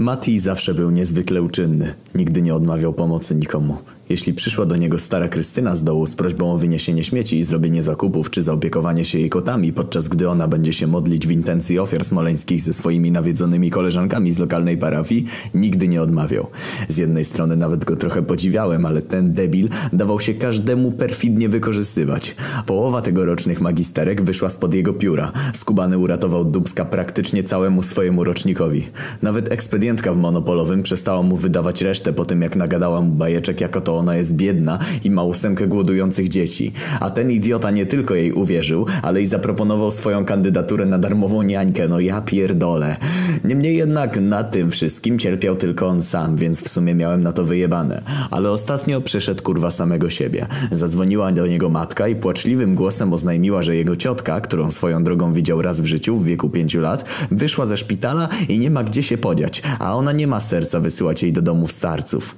Mati zawsze był niezwykle uczynny. Nigdy nie odmawiał pomocy nikomu. Jeśli przyszła do niego stara Krystyna z dołu z prośbą o wyniesienie śmieci i zrobienie zakupów czy zaopiekowanie się jej kotami, podczas gdy ona będzie się modlić w intencji ofiar smoleńskich ze swoimi nawiedzonymi koleżankami z lokalnej parafii, nigdy nie odmawiał. Z jednej strony nawet go trochę podziwiałem, ale ten debil dawał się każdemu perfidnie wykorzystywać. Połowa tegorocznych magisterek wyszła spod jego pióra. Skubany uratował Dubska praktycznie całemu swojemu rocznikowi. Nawet ekspedientka w Monopolowym przestała mu wydawać resztę po tym, jak nagadała mu bajeczek, jako to ona jest biedna i ma 8 głodujących dzieci. A ten idiota nie tylko jej uwierzył, ale i zaproponował swoją kandydaturę na darmową niańkę. No ja pierdolę. Niemniej jednak na tym wszystkim cierpiał tylko on sam, więc w sumie miałem na to wyjebane. Ale ostatnio przyszedł kurwa samego siebie. Zadzwoniła do niego matka i płaczliwym głosem oznajmiła, że jego ciotka, którą swoją drogą widział raz w życiu w wieku 5 lat, wyszła ze szpitala i nie ma gdzie się podziać, a ona nie ma serca wysyłać jej do domów starców.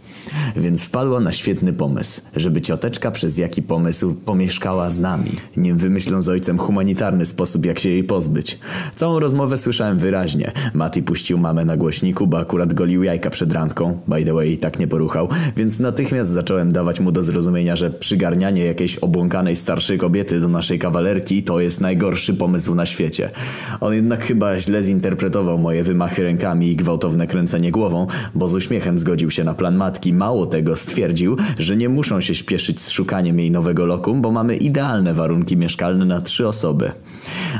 Więc wpadła na świetny pomysł, żeby cioteczka przez jaki pomysł pomieszkała z nami, nim wymyślą z ojcem humanitarny sposób, jak się jej pozbyć. Całą rozmowę słyszałem wyraźnie. Mati puścił mamę na głośniku, bo akurat golił jajka przed randką, by the way i tak nie poruchał, więc natychmiast zacząłem dawać mu do zrozumienia, że przygarnianie jakiejś obłąkanej starszej kobiety do naszej kawalerki to jest najgorszy pomysł na świecie. On jednak chyba źle zinterpretował moje wymachy rękami i gwałtowne kręcenie głową, bo z uśmiechem zgodził się na plan matki. Mało tego, stwierdził, że nie muszą się śpieszyć z szukaniem jej nowego lokum, bo mamy idealne warunki mieszkalne na 3 osoby.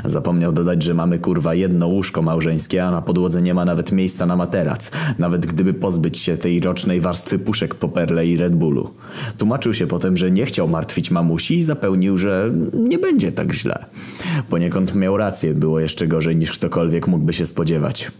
Zapomniał dodać, że mamy kurwa jedno łóżko małżeńskie, a na podłodze nie ma nawet miejsca na materac, nawet gdyby pozbyć się tej rocznej warstwy puszek po Perle i Red Bullu. Tłumaczył się potem, że nie chciał martwić mamusi i zapełnił, że nie będzie tak źle. Poniekąd miał rację, było jeszcze gorzej niż ktokolwiek mógłby się spodziewać.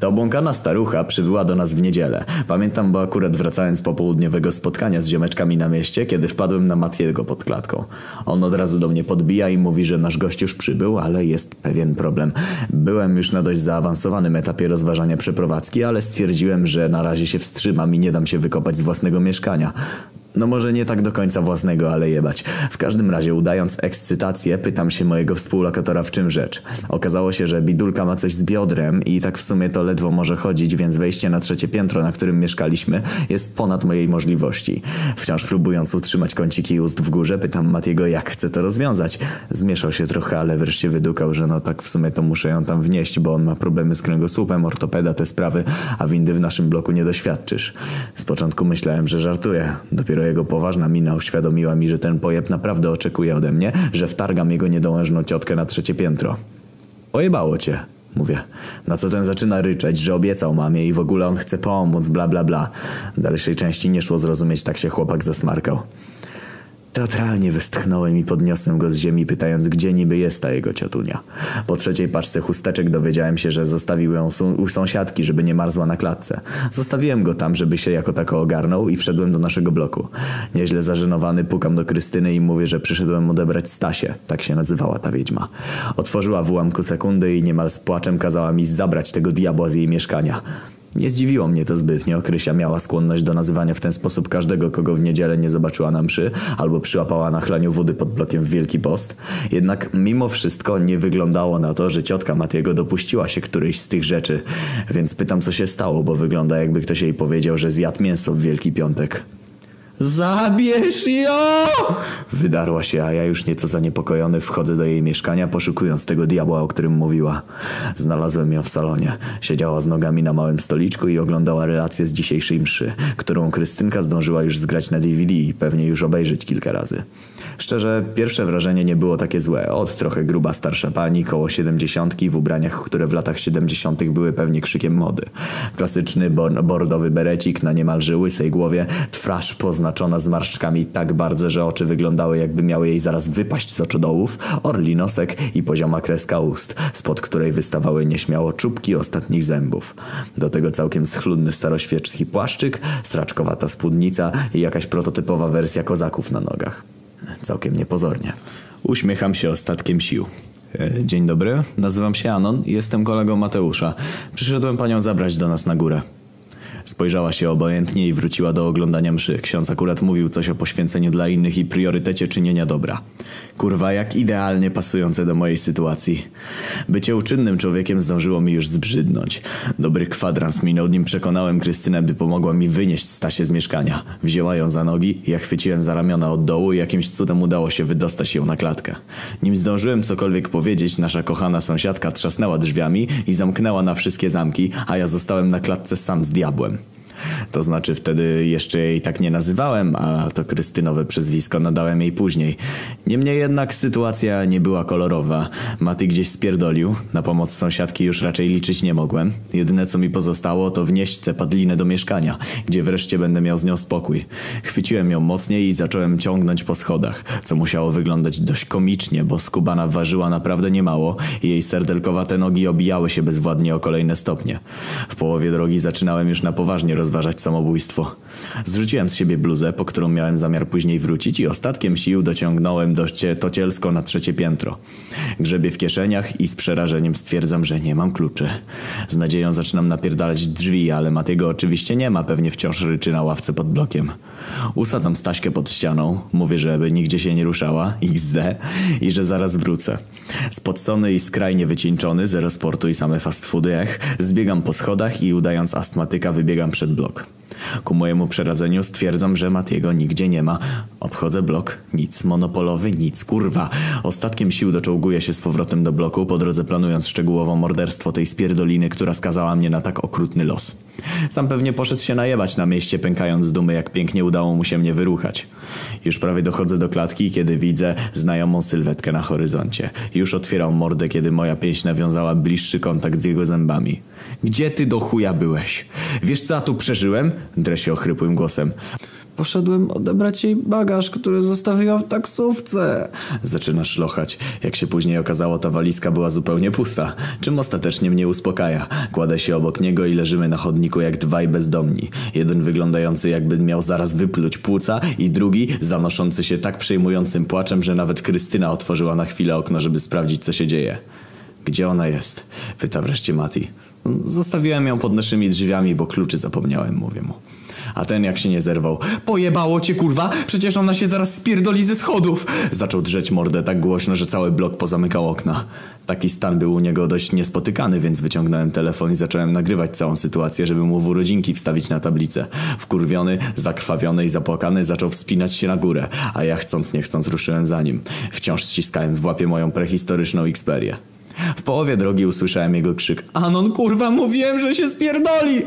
Ta obłąkana starucha przybyła do nas w niedzielę. Pamiętam, bo akurat wracałem z popołudniowego spotkania z ziomeczkami na mieście, kiedy wpadłem na Matiego pod klatką. On od razu do mnie podbija i mówi, że nasz gość już przybył, ale jest pewien problem. Byłem już na dość zaawansowanym etapie rozważania przeprowadzki, ale stwierdziłem, że na razie się wstrzymam i nie dam się wykopać z własnego mieszkania. No może nie tak do końca własnego, ale jebać. W każdym razie, udając ekscytację, pytam się mojego współlokatora, w czym rzecz. Okazało się, że bidulka ma coś z biodrem i tak w sumie to ledwo może chodzić, więc wejście na 3. piętro, na którym mieszkaliśmy, jest ponad mojej możliwości. Wciąż próbując utrzymać kąciki ust w górze, pytam Matiego, jak chce to rozwiązać. Zmieszał się trochę, ale wreszcie wydukał, że no tak w sumie to muszę ją tam wnieść, bo on ma problemy z kręgosłupem, ortopeda, te sprawy, a windy w naszym bloku nie doświadczysz. Z początku myślałem, że żartuje. Dopiero jego poważna mina uświadomiła mi, że ten pojeb naprawdę oczekuje ode mnie, że wtargam jego niedołężną ciotkę na 3. piętro. Ojebało cię, mówię. Na co ten zaczyna ryczeć, że obiecał mamie i w ogóle on chce pomóc, bla bla bla. Dalszej części nie szło zrozumieć, tak się chłopak zasmarkał. Teatralnie westchnąłem i podniosłem go z ziemi, pytając, gdzie niby jest ta jego ciotunia. Po 3. paczce chusteczek dowiedziałem się, że zostawił ją u sąsiadki, żeby nie marzła na klatce. Zostawiłem go tam, żeby się jako tako ogarnął i wszedłem do naszego bloku. Nieźle zażenowany pukam do Krystyny i mówię, że przyszedłem odebrać Stasię. Tak się nazywała ta wiedźma. Otworzyła w ułamku sekundy i niemal z płaczem kazała mi zabrać tego diabła z jej mieszkania. Nie zdziwiło mnie to zbytnio. Krysia miała skłonność do nazywania w ten sposób każdego, kogo w niedzielę nie zobaczyła na mszy albo przyłapała na chlaniu wody pod blokiem w Wielki Post. Jednak mimo wszystko nie wyglądało na to, że ciotka Matiego dopuściła się którejś z tych rzeczy. Więc pytam, co się stało, bo wygląda, jakby ktoś jej powiedział, że zjadł mięso w Wielki Piątek. Zabierz ją! Wydarła się, a ja już nieco zaniepokojony wchodzę do jej mieszkania, poszukując tego diabła, o którym mówiła. Znalazłem ją w salonie. Siedziała z nogami na małym stoliczku i oglądała relację z dzisiejszej mszy, którą Krystynka zdążyła już zgrać na DVD i pewnie już obejrzeć kilka razy. Szczerze, pierwsze wrażenie nie było takie złe. Od trochę gruba starsza pani, koło 70, w ubraniach, które w latach 70 były pewnie krzykiem mody. Klasyczny bordowy berecik na niemalże łysej głowie, twarz poznaczona zmarszczkami tak bardzo, że oczy wyglądały, jakby miały jej zaraz wypaść z oczodołów, orli nosek i pozioma kreska ust, spod której wystawały nieśmiało czubki ostatnich zębów. Do tego całkiem schludny staroświecki płaszczyk, sraczkowata spódnica i jakaś prototypowa wersja kozaków na nogach. Całkiem niepozornie. Uśmiecham się ostatkiem sił. Dzień dobry, nazywam się Anon i jestem kolegą Mateusza. Przyszedłem panią zabrać do nas na górę. Spojrzała się obojętnie i wróciła do oglądania mszy. Ksiądz akurat mówił coś o poświęceniu dla innych i priorytecie czynienia dobra. Kurwa, jak idealnie pasujące do mojej sytuacji. Bycie uczynnym człowiekiem zdążyło mi już zbrzydnąć. Dobry kwadrans minął, nim przekonałem Krystynę, by pomogła mi wynieść Stasię z mieszkania. Wzięła ją za nogi, ja chwyciłem za ramiona od dołu i jakimś cudem udało się wydostać ją na klatkę. Nim zdążyłem cokolwiek powiedzieć, nasza kochana sąsiadka trzasnęła drzwiami i zamknęła na wszystkie zamki, a ja zostałem na klatce sam z diabłem. To znaczy wtedy jeszcze jej tak nie nazywałem, a to Krystynowe przezwisko nadałem jej później. Niemniej jednak sytuacja nie była kolorowa. Maty gdzieś spierdolił, na pomoc sąsiadki już raczej liczyć nie mogłem. Jedyne co mi pozostało to wnieść tę padlinę do mieszkania, gdzie wreszcie będę miał z nią spokój. Chwyciłem ją mocniej i zacząłem ciągnąć po schodach, co musiało wyglądać dość komicznie, bo skubana ważyła naprawdę niemało i jej serdelkowate nogi obijały się bezwładnie o kolejne stopnie. W połowie drogi zaczynałem już na poważnie rozważać samobójstwo. Zrzuciłem z siebie bluzę, po którą miałem zamiar później wrócić i ostatkiem sił dociągnąłem dość tocielsko na trzecie piętro. Grzebię w kieszeniach i z przerażeniem stwierdzam, że nie mam kluczy. Z nadzieją zaczynam napierdalać drzwi, ale Matego oczywiście nie ma, pewnie wciąż ryczy na ławce pod blokiem. Usadzam Staśkę pod ścianą, mówię, żeby nigdzie się nie ruszała, XD, i że zaraz wrócę. Spocony i skrajnie wycieńczony, zero sportu i same fast foody, zbiegam po schodach i udając astmatyka wybiegam przed blok. Ku mojemu przerażeniu stwierdzam, że Matiego nigdzie nie ma. Obchodzę blok, nic. Monopolowy, nic. Kurwa. Ostatkiem sił doczołguję się z powrotem do bloku, po drodze planując szczegółowo morderstwo tej spierdoliny, która skazała mnie na tak okrutny los. Sam pewnie poszedł się najebać na mieście, pękając z dumy, jak pięknie udało mu się mnie wyruchać. Już prawie dochodzę do klatki, kiedy widzę znajomą sylwetkę na horyzoncie. Już otwierał mordę, kiedy moja pięść nawiązała bliższy kontakt z jego zębami. Gdzie ty do chuja byłeś? Wiesz co ja tu przeżyłem? Drę się ochrypłym głosem. Poszedłem odebrać jej bagaż, który zostawiłam w taksówce. Zaczyna szlochać. Jak się później okazało, ta walizka była zupełnie pusta, czym ostatecznie mnie uspokaja. Kładę się obok niego i leżymy na chodniku jak dwaj bezdomni. Jeden wyglądający jakby miał zaraz wypluć płuca i drugi zanoszący się tak przejmującym płaczem, że nawet Krystyna otworzyła na chwilę okno, żeby sprawdzić co się dzieje. Gdzie ona jest? Pyta wreszcie Mati. Zostawiłem ją pod naszymi drzwiami, bo kluczy zapomniałem, mówię mu. A ten jak się nie zerwał. Pojebało cię kurwa, przecież ona się zaraz spierdoli ze schodów. Zaczął drzeć mordę tak głośno, że cały blok pozamykał okna. Taki stan był u niego dość niespotykany, więc wyciągnąłem telefon i zacząłem nagrywać całą sytuację, żeby mu w urodzinki wstawić na tablicę. Wkurwiony, zakrwawiony i zapłakany zaczął wspinać się na górę, a ja chcąc nie chcąc ruszyłem za nim, wciąż ściskając w łapie moją prehistoryczną Xperię. W połowie drogi usłyszałem jego krzyk. Anon, kurwa, mówiłem, że się spierdoli!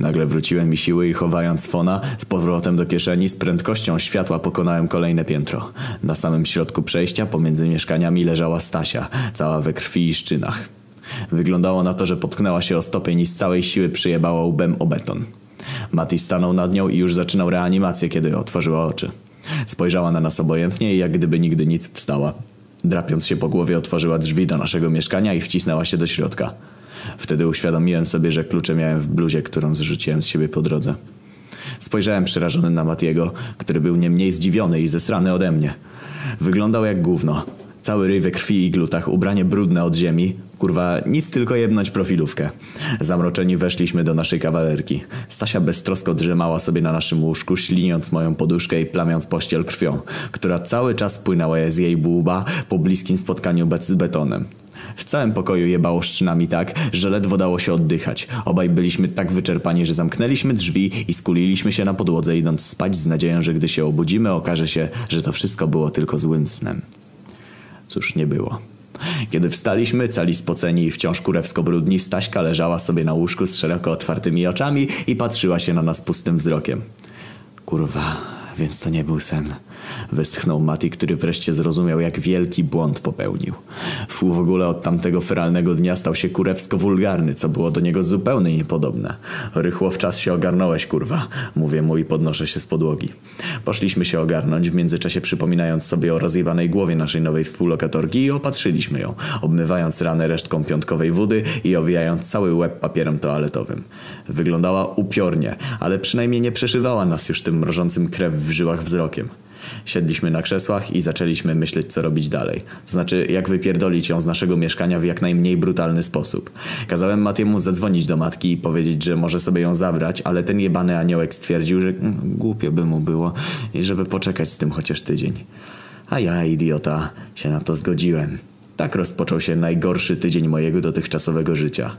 Nagle wróciłem mi siły i chowając fona z powrotem do kieszeni z prędkością światła pokonałem kolejne piętro. Na samym środku przejścia pomiędzy mieszkaniami leżała Stasia, cała we krwi i szczynach. Wyglądało na to, że potknęła się o stopień i z całej siły przyjebała łbem o beton. Mati stanął nad nią i już zaczynał reanimację, kiedy otworzyła oczy. Spojrzała na nas obojętnie i jak gdyby nigdy nic wstała. Drapiąc się po głowie otworzyła drzwi do naszego mieszkania i wcisnęła się do środka. Wtedy uświadomiłem sobie, że klucze miałem w bluzie, którą zrzuciłem z siebie po drodze. Spojrzałem przerażony na Matiego, który był nie mniej zdziwiony i zesrany ode mnie. Wyglądał jak gówno. Cały ryj we krwi i glutach, ubranie brudne od ziemi. Kurwa, nic tylko jebnąć profilówkę. Zamroczeni weszliśmy do naszej kawalerki. Stasia beztrosko drzemała sobie na naszym łóżku, śliniąc moją poduszkę i plamiąc pościel krwią, która cały czas płynęła z jej łba po bliskim spotkaniu z betonem. W całym pokoju jebało szczynami tak, że ledwo dało się oddychać. Obaj byliśmy tak wyczerpani, że zamknęliśmy drzwi i skuliliśmy się na podłodze, idąc spać z nadzieją, że gdy się obudzimy, okaże się, że to wszystko było tylko złym snem. Cóż, nie było. Kiedy wstaliśmy, cali spoceni i wciąż kurewsko brudni, Staśka leżała sobie na łóżku z szeroko otwartymi oczami i patrzyła się na nas pustym wzrokiem. Kurwa, więc to nie był sen. Westchnął Mati, który wreszcie zrozumiał, jak wielki błąd popełnił. W ogóle od tamtego feralnego dnia stał się kurewsko wulgarny, co było do niego zupełnie niepodobne. Rychło w czas się ogarnąłeś, kurwa, mówię mu i podnoszę się z podłogi. Poszliśmy się ogarnąć, w międzyczasie przypominając sobie o rozjebanej głowie naszej nowej współlokatorki i opatrzyliśmy ją, obmywając ranę resztką piątkowej wody i owijając cały łeb papierem toaletowym. Wyglądała upiornie, ale przynajmniej nie przeszywała nas już tym mrożącym krew w żyłach wzrokiem. Siedliśmy na krzesłach i zaczęliśmy myśleć, co robić dalej. To znaczy, jak wypierdolić ją z naszego mieszkania w jak najmniej brutalny sposób. Kazałem Matiemu zadzwonić do matki i powiedzieć, że może sobie ją zabrać, ale ten jebany aniołek stwierdził, że głupio by mu było i żeby poczekać z tym chociaż tydzień. A ja, idiota, się na to zgodziłem. Tak rozpoczął się najgorszy tydzień mojego dotychczasowego życia.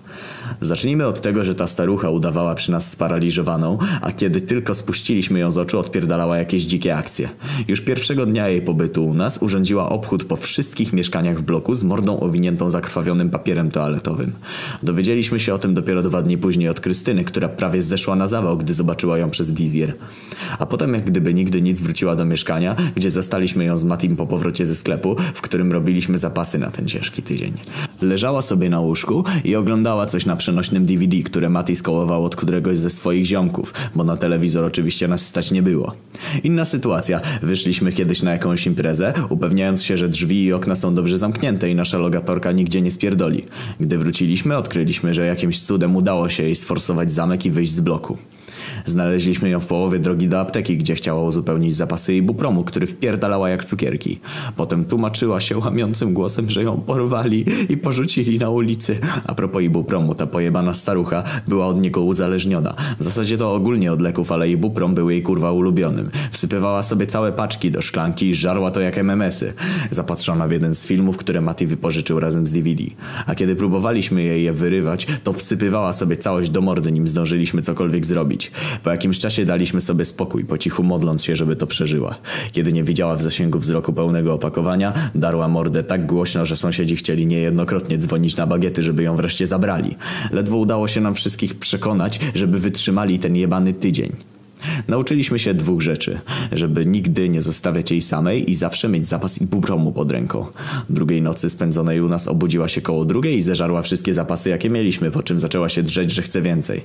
Zacznijmy od tego, że ta starucha udawała przy nas sparaliżowaną, a kiedy tylko spuściliśmy ją z oczu, odpierdalała jakieś dzikie akcje. Już pierwszego dnia jej pobytu u nas urządziła obchód po wszystkich mieszkaniach w bloku z mordą owiniętą zakrwawionym papierem toaletowym. Dowiedzieliśmy się o tym dopiero 2 dni później od Krystyny, która prawie zeszła na zawał, gdy zobaczyła ją przez wizjer. A potem jak gdyby nigdy nic wróciła do mieszkania, gdzie zastaliśmy ją z Matim po powrocie ze sklepu, w którym robiliśmy zapasy na ten ciężki tydzień. Leżała sobie na łóżku i oglądała coś na przenośnym DVD, które Mati skołował od któregoś ze swoich ziomków, bo na telewizor oczywiście nas stać nie było. Inna sytuacja. Wyszliśmy kiedyś na jakąś imprezę, upewniając się, że drzwi i okna są dobrze zamknięte i nasza lokatorka nigdzie nie spierdoli. Gdy wróciliśmy, odkryliśmy, że jakimś cudem udało się jej sforsować zamek i wyjść z bloku. Znaleźliśmy ją w połowie drogi do apteki, gdzie chciała uzupełnić zapasy ibupromu, który wpierdalała jak cukierki. Potem tłumaczyła się łamiącym głosem, że ją porwali i porzucili na ulicy. A propos ibupromu, ta pojebana starucha była od niego uzależniona. W zasadzie to ogólnie od leków, ale ibuprom był jej kurwa ulubionym. Wsypywała sobie całe paczki do szklanki i żarła to jak MMS-y. Zapatrzona w jeden z filmów, które Mati wypożyczył razem z DVD. A kiedy próbowaliśmy jej je wyrywać, to wsypywała sobie całość do mordy, nim zdążyliśmy cokolwiek zrobić. Po jakimś czasie daliśmy sobie spokój, po cichu modląc się, żeby to przeżyła. Kiedy nie widziała w zasięgu wzroku pełnego opakowania, darła mordę tak głośno, że sąsiedzi chcieli niejednokrotnie dzwonić na bagiety, żeby ją wreszcie zabrali. Ledwo udało się nam wszystkich przekonać, żeby wytrzymali ten jebany tydzień. Nauczyliśmy się 2 rzeczy. Żeby nigdy nie zostawiać jej samej i zawsze mieć zapas ibupromu pod ręką. Drugiej nocy spędzonej u nas obudziła się koło 2:00 i zeżarła wszystkie zapasy, jakie mieliśmy, po czym zaczęła się drzeć, że chce więcej.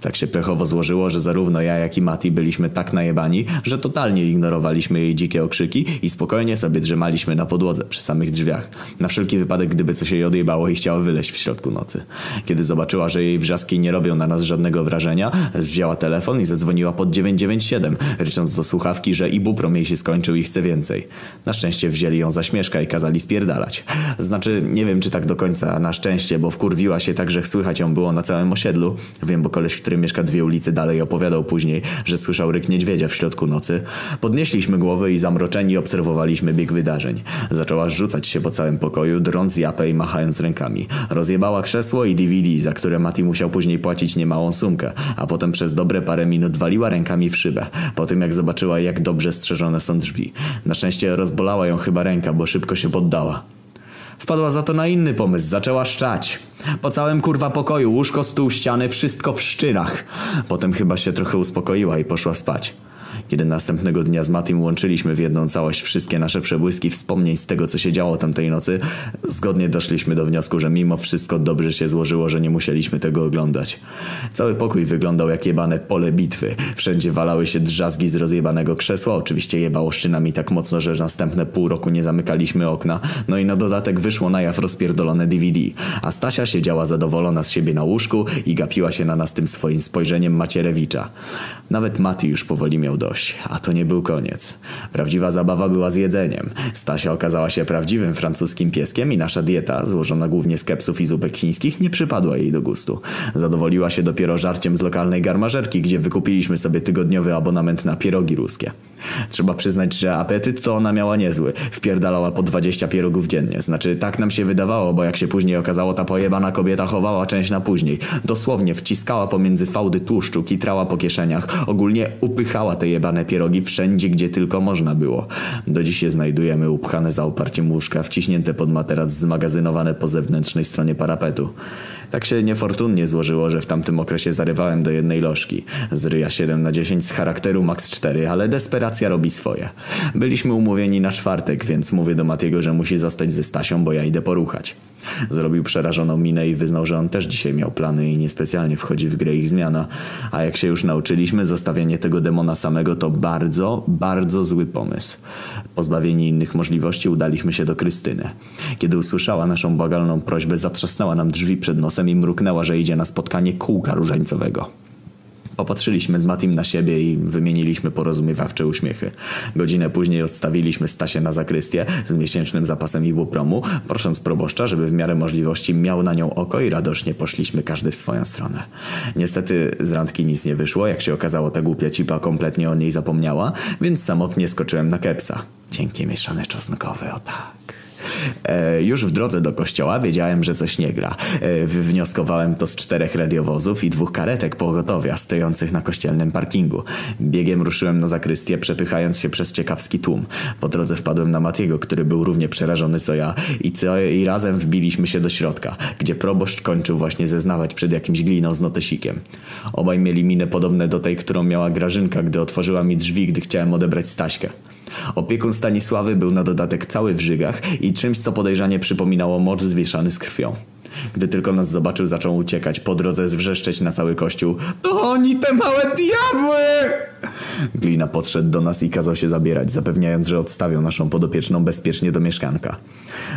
Tak się pechowo złożyło, że zarówno ja, jak i Mati byliśmy tak najebani, że totalnie ignorowaliśmy jej dzikie okrzyki i spokojnie sobie drzemaliśmy na podłodze przy samych drzwiach. Na wszelki wypadek, gdyby coś jej odjebało i chciała wyleźć w środku nocy. Kiedy zobaczyła, że jej wrzaski nie robią na nas żadnego wrażenia, wzięła telefon i zadzwoniła pod 997, rycząc do słuchawki, że ibuprom jej się skończył i chce więcej. Na szczęście wzięli ją za śmieszka i kazali spierdalać. Znaczy, nie wiem czy tak do końca na szczęście, bo wkurwiła się tak, że słychać ją było na całym osiedlu. Wiem, bo koleś, który mieszka 2 ulice dalej, opowiadał później, że słyszał ryk niedźwiedzia w środku nocy. Podnieśliśmy głowy i zamroczeni obserwowaliśmy bieg wydarzeń. Zaczęła rzucać się po całym pokoju, drąc japę i machając rękami. Rozjebała krzesło i DVD, za które Mati musiał później płacić niemałą sumkę, a potem przez dobre parę minut waliła rękami w szybę, po tym jak zobaczyła, jak dobrze strzeżone są drzwi. Na szczęście rozbolała ją chyba ręka, bo szybko się poddała. Wpadła za to na inny pomysł, zaczęła szczać. Po całym kurwa pokoju, łóżko, stół, ściany, wszystko w szczynach. Potem chyba się trochę uspokoiła i poszła spać. Kiedy następnego dnia z Matim łączyliśmy w jedną całość wszystkie nasze przebłyski wspomnień z tego, co się działo tamtej nocy, zgodnie doszliśmy do wniosku, że mimo wszystko dobrze się złożyło, że nie musieliśmy tego oglądać. Cały pokój wyglądał jak jebane pole bitwy. Wszędzie walały się drzazgi z rozjebanego krzesła, oczywiście jebało szczynami tak mocno, że następne pół roku nie zamykaliśmy okna, no i na dodatek wyszło na jaw rozpierdolone DVD. A Stasia siedziała zadowolona z siebie na łóżku i gapiła się na nas tym swoim spojrzeniem Macierewicza. Nawet Mati już powoli miał dość. A to nie był koniec. Prawdziwa zabawa była z jedzeniem. Stasia okazała się prawdziwym francuskim pieskiem i nasza dieta, złożona głównie z kepsów i zupek chińskich, nie przypadła jej do gustu. Zadowoliła się dopiero żarciem z lokalnej garmażerki, gdzie wykupiliśmy sobie tygodniowy abonament na pierogi ruskie. Trzeba przyznać, że apetyt to ona miała niezły. Wpierdalała po 20 pierogów dziennie. Znaczy, tak nam się wydawało, bo jak się później okazało, ta pojebana kobieta chowała część na później. Dosłownie wciskała pomiędzy fałdy tłuszczu, kitrała po kieszeniach. Ogólnie upychała te jebane pierogi wszędzie, gdzie tylko można było. Do dziś je znajdujemy upchane za oparciem łóżka, wciśnięte pod materac, zmagazynowane po zewnętrznej stronie parapetu. Tak się niefortunnie złożyło, że w tamtym okresie zarywałem do jednej lożki. Z ryja 7/10, z charakteru max 4, ale desperacja robi swoje. Byliśmy umówieni na czwartek, więc mówię do Matiego, że musi zostać ze Stasią, bo ja idę poruchać. Zrobił przerażoną minę i wyznał, że on też dzisiaj miał plany i niespecjalnie wchodzi w grę ich zmiana. A jak się już nauczyliśmy, zostawienie tego demona samego to bardzo, bardzo zły pomysł. Pozbawieni innych możliwości udaliśmy się do Krystyny. Kiedy usłyszała naszą błagalną prośbę, zatrzasnęła nam drzwi przed nosem i mruknęła, że idzie na spotkanie kółka różańcowego. Popatrzyliśmy z Matim na siebie i wymieniliśmy porozumiewawcze uśmiechy. Godzinę później odstawiliśmy Stasię na zakrystię z miesięcznym zapasem ibupromu, prosząc proboszcza, żeby w miarę możliwości miał na nią oko i radośnie poszliśmy każdy w swoją stronę. Niestety z randki nic nie wyszło, jak się okazało ta głupia cipa kompletnie o niej zapomniała, więc samotnie skoczyłem na kepsa. Cienkie mieszane czosnkowe, o tak. Już w drodze do kościoła wiedziałem, że coś nie gra. Wywnioskowałem to z 4 radiowozów i 2 karetek pogotowia stojących na kościelnym parkingu. Biegiem ruszyłem na zakrystię, przepychając się przez ciekawski tłum. Po drodze wpadłem na Matiego, który był równie przerażony co ja i razem wbiliśmy się do środka, gdzie proboszcz kończył właśnie zeznawać przed jakimś gliną z notesikiem. Obaj mieli minę podobne do tej, którą miała Grażynka, gdy otworzyła mi drzwi, gdy chciałem odebrać Staśkę. Opiekun Stanisławy był na dodatek cały w żygach i czymś, co podejrzanie przypominało mocz zwieszany z krwią. Gdy tylko nas zobaczył, zaczął uciekać, po drodze zwrzeszczeć na cały kościół: to oni, te małe diabły! Glina podszedł do nas i kazał się zabierać, zapewniając, że odstawią naszą podopieczną bezpiecznie do mieszkanka.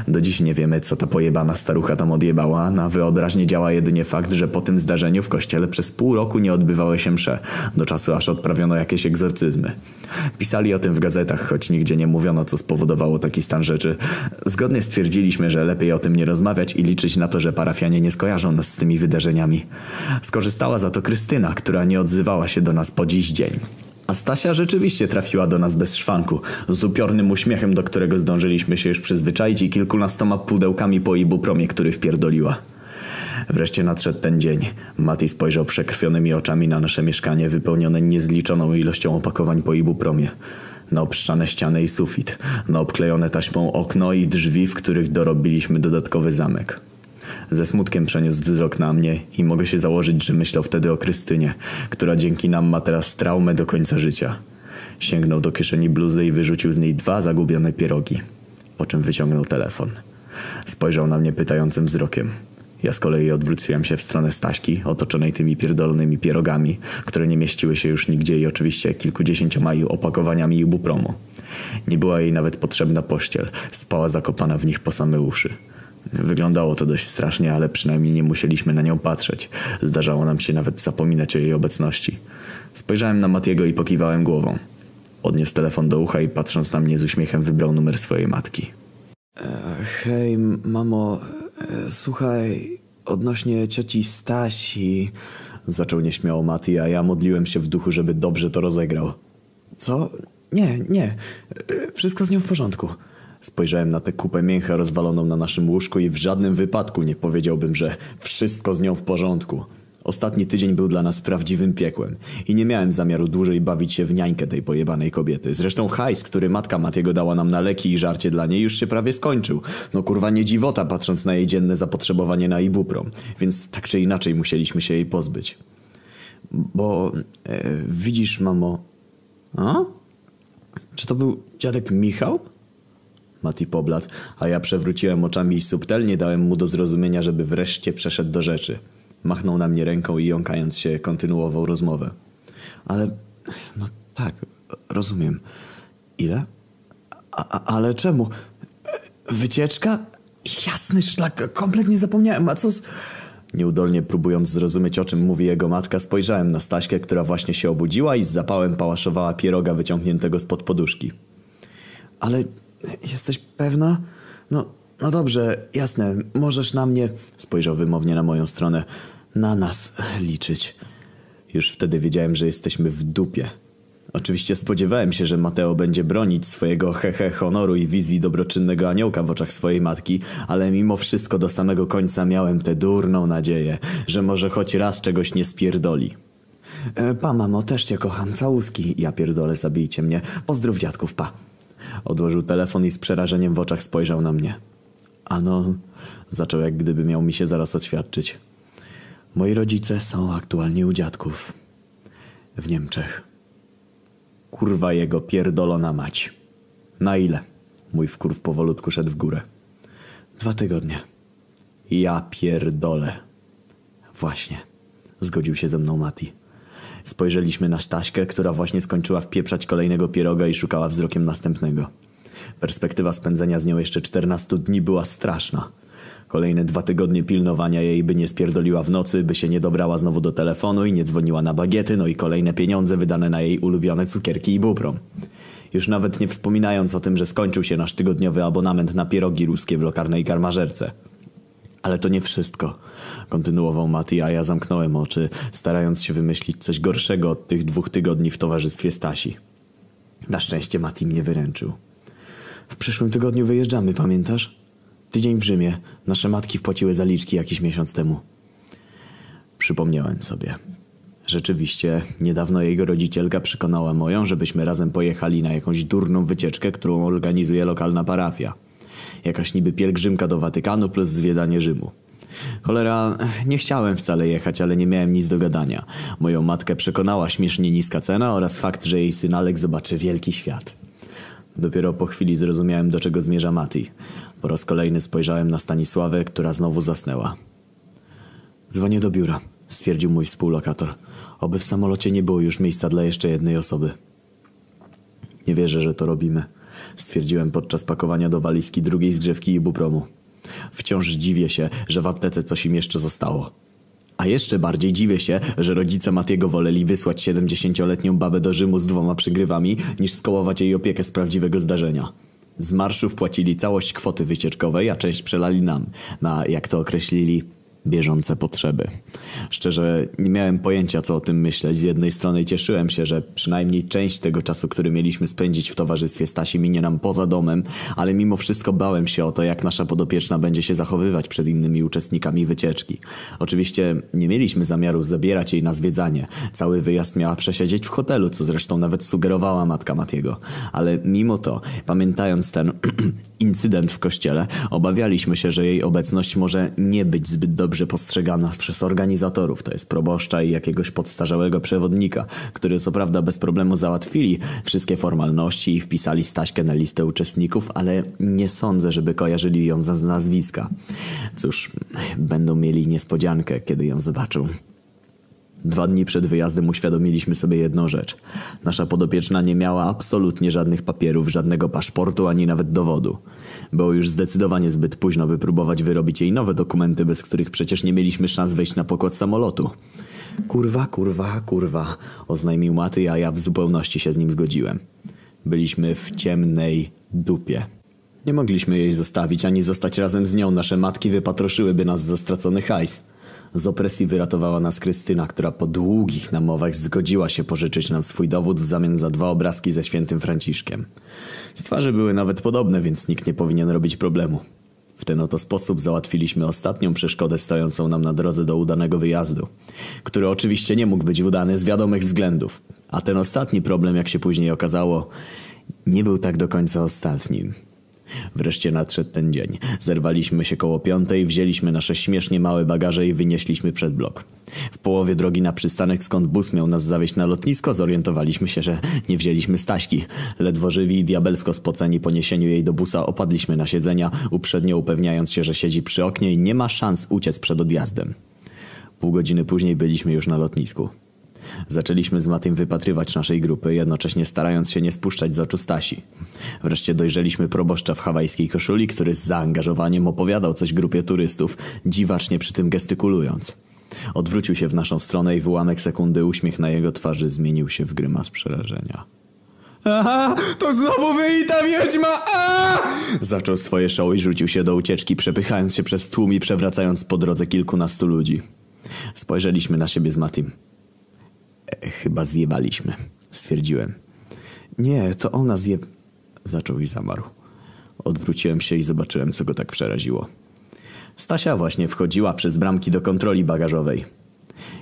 Do dziś nie wiemy, co ta pojebana starucha tam odjebała. Na wyobraźnię działa jedynie fakt, że po tym zdarzeniu w kościele przez pół roku nie odbywały się msze, do czasu aż odprawiono jakieś egzorcyzmy. Pisali o tym w gazetach, choć nigdzie nie mówiono, co spowodowało taki stan rzeczy. Zgodnie stwierdziliśmy, że lepiej o tym nie rozmawiać i liczyć na to, że parafianie nie skojarzą nas z tymi wydarzeniami. Skorzystała za to Krystyna, która nie odzywała się do nas po dziś dzień. A Stasia rzeczywiście trafiła do nas bez szwanku, z upiornym uśmiechem, do którego zdążyliśmy się już przyzwyczaić, i kilkunastoma pudełkami po ibupromie, który wpierdoliła. Wreszcie nadszedł ten dzień. Mati spojrzał przekrwionymi oczami na nasze mieszkanie, wypełnione niezliczoną ilością opakowań po ibupromie. Na obszczane ściany i sufit, na obklejone taśmą okno i drzwi, w których dorobiliśmy dodatkowy zamek. Ze smutkiem przeniósł wzrok na mnie i mogę się założyć, że myślał wtedy o Krystynie, która dzięki nam ma teraz traumę do końca życia. Sięgnął do kieszeni bluzy i wyrzucił z niej 2 zagubione pierogi, po czym wyciągnął telefon. Spojrzał na mnie pytającym wzrokiem. Ja z kolei odwróciłem się w stronę Staśki, otoczonej tymi pierdolonymi pierogami, które nie mieściły się już nigdzie, i oczywiście kilkudziesięcioma opakowaniami ibupromu. Nie była jej nawet potrzebna pościel, spała zakopana w nich po same uszy. Wyglądało to dość strasznie, ale przynajmniej nie musieliśmy na nią patrzeć. Zdarzało nam się nawet zapominać o jej obecności. Spojrzałem na Matiego i pokiwałem głową. Odniósł telefon do ucha i patrząc na mnie z uśmiechem wybrał numer swojej matki. Hej, mamo, słuchaj, odnośnie cioci Stasi... Zaczął nieśmiało Mati, a ja modliłem się w duchu, żeby dobrze to rozegrał. Co? Nie. Wszystko z nią w porządku. Spojrzałem na tę kupę mięcha rozwaloną na naszym łóżku i w żadnym wypadku nie powiedziałbym, że wszystko z nią w porządku. Ostatni tydzień był dla nas prawdziwym piekłem i nie miałem zamiaru dłużej bawić się w niańkę tej pojebanej kobiety. Zresztą hajs, który matka Matiego dała nam na leki i żarcie dla niej, już się prawie skończył. No kurwa nie dziwota, patrząc na jej dzienne zapotrzebowanie na ibuprom, więc tak czy inaczej musieliśmy się jej pozbyć. Bo widzisz, mamo... A? Czy to był dziadek Michał? Mati pobladł, a ja przewróciłem oczami i subtelnie dałem mu do zrozumienia, żeby wreszcie przeszedł do rzeczy. Machnął na mnie ręką i jąkając się kontynuował rozmowę. Ale... no tak, rozumiem. Ile? Ale czemu? Wycieczka? Jasny szlak, kompletnie zapomniałem, a co z... Nieudolnie próbując zrozumieć, o czym mówi jego matka, spojrzałem na Staśkę, która właśnie się obudziła i z zapałem pałaszowała pieroga wyciągniętego spod poduszki. Ale... jesteś pewna? No dobrze, jasne, możesz na mnie... Spojrzał wymownie na moją stronę. Na nas liczyć. Już wtedy wiedziałem, że jesteśmy w dupie. Oczywiście spodziewałem się, że Mateo będzie bronić swojego hehe honoru i wizji dobroczynnego aniołka w oczach swojej matki, ale mimo wszystko do samego końca miałem tę durną nadzieję, że może choć raz czegoś nie spierdoli. Pa, mamo, też cię kocham, całuski. Ja pierdolę, zabijcie mnie. Pozdrów dziadków, pa. Odłożył telefon i z przerażeniem w oczach spojrzał na mnie. Anon, zaczął, jak gdyby miał mi się zaraz oświadczyć. Moi rodzice są aktualnie u dziadków. W Niemczech. Kurwa jego pierdolona mać. Na ile? Mój wkurw powolutku szedł w górę. 2 tygodnie. Ja pierdolę. Właśnie. Zgodził się ze mną Mati. Spojrzeliśmy na Staśkę, która właśnie skończyła wpieprzać kolejnego pieroga i szukała wzrokiem następnego. Perspektywa spędzenia z nią jeszcze 14 dni była straszna. Kolejne 2 tygodnie pilnowania jej, by nie spierdoliła w nocy, by się nie dobrała znowu do telefonu i nie dzwoniła na bagiety, no i kolejne pieniądze wydane na jej ulubione cukierki i bubrom. Już nawet nie wspominając o tym, że skończył się nasz tygodniowy abonament na pierogi ruskie w lokalnej karmażerce. Ale to nie wszystko, kontynuował Mati, a ja zamknąłem oczy, starając się wymyślić coś gorszego od tych 2 tygodni w towarzystwie Stasi. Na szczęście Mati mnie wyręczył. W przyszłym tygodniu wyjeżdżamy, pamiętasz? Tydzień w Rzymie. Nasze matki wpłaciły zaliczki jakiś miesiąc temu. Przypomniałem sobie. Rzeczywiście, niedawno jego rodzicielka przekonała moją, żebyśmy razem pojechali na jakąś durną wycieczkę, którą organizuje lokalna parafia. Jakaś niby pielgrzymka do Watykanu plus zwiedzanie Rzymu. Cholera, nie chciałem wcale jechać, ale nie miałem nic do gadania. Moją matkę przekonała śmiesznie niska cena oraz fakt, że jej syn Alek zobaczy wielki świat. Dopiero po chwili zrozumiałem, do czego zmierza Mati. Po raz kolejny spojrzałem na Stanisławę, która znowu zasnęła. Dzwonię do biura, stwierdził mój współlokator. Oby w samolocie nie było już miejsca dla jeszcze jednej osoby. Nie wierzę, że to robimy, stwierdziłem podczas pakowania do walizki drugiej zgrzewki i bupromu. Wciąż dziwię się, że w aptece coś im jeszcze zostało. A jeszcze bardziej dziwię się, że rodzice Matiego woleli wysłać 70-letnią babę do Rzymu z 2 przygrywami, niż skołować jej opiekę z prawdziwego zdarzenia. Z marszu wpłacili całość kwoty wycieczkowej, a część przelali nam, na, jak to określili, bieżące potrzeby. Szczerze, nie miałem pojęcia, co o tym myśleć. Z jednej strony cieszyłem się, że przynajmniej część tego czasu, który mieliśmy spędzić w towarzystwie Stasi, minie nam poza domem, ale mimo wszystko bałem się o to, jak nasza podopieczna będzie się zachowywać przed innymi uczestnikami wycieczki. Oczywiście nie mieliśmy zamiaru zabierać jej na zwiedzanie. Cały wyjazd miała przesiedzieć w hotelu, co zresztą nawet sugerowała matka Matiego. Ale mimo to, pamiętając ten incydent w kościele, obawialiśmy się, że jej obecność może nie być zbyt dobrze postrzegana przez organizatorów, to jest proboszcza i jakiegoś podstarzałego przewodnika, który co prawda bez problemu załatwili wszystkie formalności i wpisali Staśkę na listę uczestników, ale nie sądzę, żeby kojarzyli ją z nazwiska. Cóż, będą mieli niespodziankę, kiedy ją zobaczą. 2 dni przed wyjazdem uświadomiliśmy sobie jedną rzecz. Nasza podopieczna nie miała absolutnie żadnych papierów, żadnego paszportu, ani nawet dowodu. Było już zdecydowanie zbyt późno, by próbować wyrobić jej nowe dokumenty, bez których przecież nie mieliśmy szans wejść na pokład samolotu. Kurwa, oznajmił Maty, a ja w zupełności się z nim zgodziłem. Byliśmy w ciemnej dupie. Nie mogliśmy jej zostawić, ani zostać razem z nią. Nasze matki wypatroszyłyby nas za stracony hajs. Z opresji wyratowała nas Krystyna, która po długich namowach zgodziła się pożyczyć nam swój dowód w zamian za 2 obrazki ze świętym Franciszkiem. Z twarzy były nawet podobne, więc nikt nie powinien robić problemu. W ten oto sposób załatwiliśmy ostatnią przeszkodę stojącą nam na drodze do udanego wyjazdu, który oczywiście nie mógł być udany z wiadomych względów. A ten ostatni problem, jak się później okazało, nie był tak do końca ostatnim. Wreszcie nadszedł ten dzień. Zerwaliśmy się koło 5:00, wzięliśmy nasze śmiesznie małe bagaże i wynieśliśmy przed blok. W połowie drogi na przystanek, skąd bus miał nas zawieźć na lotnisko, zorientowaliśmy się, że nie wzięliśmy Staśki. Ledwo żywi i diabelsko spoceni po niesieniu jej do busa opadliśmy na siedzenia, uprzednio upewniając się, że siedzi przy oknie i nie ma szans uciec przed odjazdem. Pół godziny później byliśmy już na lotnisku. Zaczęliśmy z Matym wypatrywać naszej grupy, jednocześnie starając się nie spuszczać z oczu Stasi. Wreszcie dojrzeliśmy proboszcza w hawajskiej koszuli, który z zaangażowaniem opowiadał coś grupie turystów, dziwacznie przy tym gestykulując. Odwrócił się w naszą stronę i w ułamek sekundy uśmiech na jego twarzy zmienił się w grymas przerażenia. Aha, to znowu wy i ta wiedźma! Aaaa! Zaczął swoje show i rzucił się do ucieczki, przepychając się przez tłum i przewracając po drodze kilkunastu ludzi. Spojrzeliśmy na siebie z Matim. Chyba zjebaliśmy, stwierdziłem. Nie, to ona zaczął i zamarł. Odwróciłem się i zobaczyłem, co go tak przeraziło. Stasia właśnie wchodziła przez bramki do kontroli bagażowej.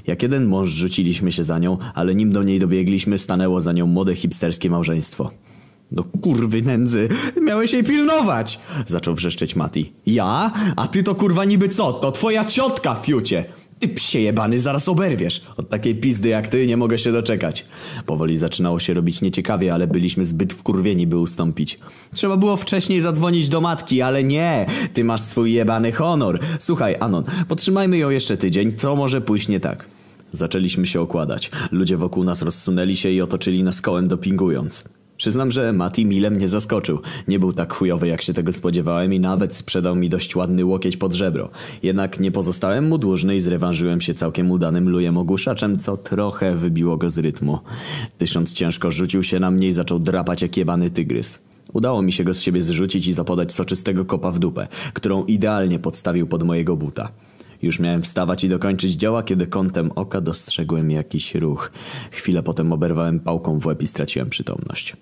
Jak jeden mąż rzuciliśmy się za nią, ale nim do niej dobiegliśmy, stanęło za nią młode hipsterskie małżeństwo. No kurwy nędzy, miałeś jej pilnować! Zaczął wrzeszczeć Mati. Ja? A ty to kurwa niby co? To twoja ciotka, fiucie! Ty psie jebany, zaraz oberwiesz. Od takiej pizdy jak ty nie mogę się doczekać. Powoli zaczynało się robić nieciekawie, ale byliśmy zbyt wkurwieni, by ustąpić. Trzeba było wcześniej zadzwonić do matki, ale nie. Ty masz swój jebany honor. Słuchaj, Anon, potrzymajmy ją jeszcze tydzień, co może pójść nie tak. Zaczęliśmy się okładać. Ludzie wokół nas rozsunęli się i otoczyli nas kołem, dopingując. Przyznam, że Mati Milem nie zaskoczył. Nie był tak chujowy, jak się tego spodziewałem i nawet sprzedał mi dość ładny łokieć pod żebro. Jednak nie pozostałem mu dłużny i zrewanżyłem się całkiem udanym lujem ogłuszaczem, co trochę wybiło go z rytmu. Tysząc ciężko rzucił się na mnie i zaczął drapać jak jebany tygrys. Udało mi się go z siebie zrzucić i zapodać soczystego kopa w dupę, którą idealnie podstawił pod mojego buta. Już miałem wstawać i dokończyć dzieła, kiedy kątem oka dostrzegłem jakiś ruch. Chwilę potem oberwałem pałką w łeb i straciłem przytomność.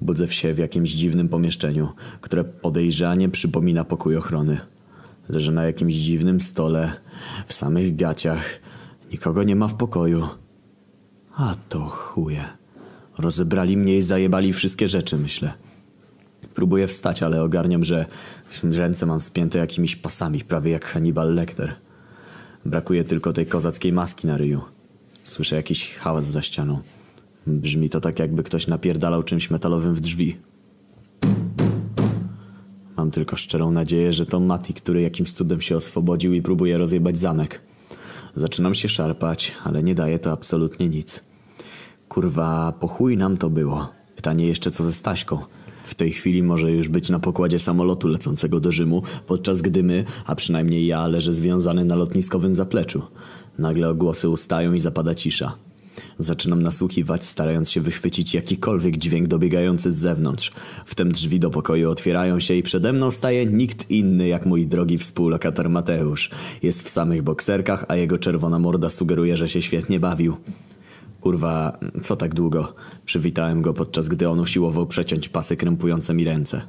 Budzę się w jakimś dziwnym pomieszczeniu, które podejrzanie przypomina pokój ochrony. Leżę na jakimś dziwnym stole, w samych gaciach. Nikogo nie ma w pokoju. A to chuje. Rozebrali mnie i zajebali wszystkie rzeczy, myślę. Próbuję wstać, ale ogarniam, że ręce mam spięte jakimiś pasami, prawie jak Hannibal Lecter. Brakuje tylko tej kozackiej maski na ryju. Słyszę jakiś hałas za ścianą. Brzmi to tak, jakby ktoś napierdalał czymś metalowym w drzwi. Mam tylko szczerą nadzieję, że to Mati, który jakimś cudem się oswobodził i próbuje rozjebać zamek. Zaczynam się szarpać, ale nie daje to absolutnie nic. Kurwa, po chuj nam to było. Pytanie jeszcze co ze Staśką. W tej chwili może już być na pokładzie samolotu lecącego do Rzymu, podczas gdy my, a przynajmniej ja, leżę związany na lotniskowym zapleczu. Nagle odgłosy ustają i zapada cisza. Zaczynam nasłuchiwać, starając się wychwycić jakikolwiek dźwięk dobiegający z zewnątrz. Wtem drzwi do pokoju otwierają się i przede mną staje nikt inny jak mój drogi współlokator Mateusz. Jest w samych bokserkach, a jego czerwona morda sugeruje, że się świetnie bawił. Kurwa, co tak długo? Przywitałem go, podczas gdy on usiłował przeciąć pasy krępujące mi ręce.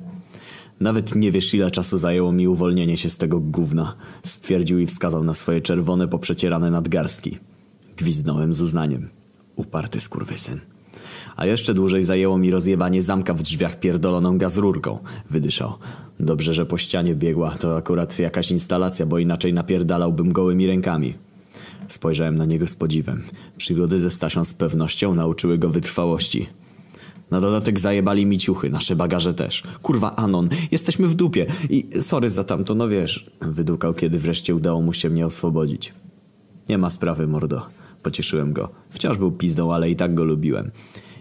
Nawet nie wiesz, ile czasu zajęło mi uwolnienie się z tego gówna. Stwierdził i wskazał na swoje czerwone, poprzecierane nadgarstki. Gwizdnąłem z uznaniem. Uparty skurwysyn. A jeszcze dłużej zajęło mi rozjebanie zamka w drzwiach pierdoloną gazrurką. Wydyszał. Dobrze, że po ścianie biegła. To akurat jakaś instalacja, bo inaczej napierdalałbym gołymi rękami. Spojrzałem na niego z podziwem. Przygody ze Stasią z pewnością nauczyły go wytrwałości. Na dodatek zajebali mi ciuchy, nasze bagaże też. Kurwa, Anon, jesteśmy w dupie i sorry za tamto, no wiesz. Wydukał, kiedy wreszcie udało mu się mnie oswobodzić. Nie ma sprawy, mordo. Pocieszyłem go. Wciąż był pizdą, ale i tak go lubiłem.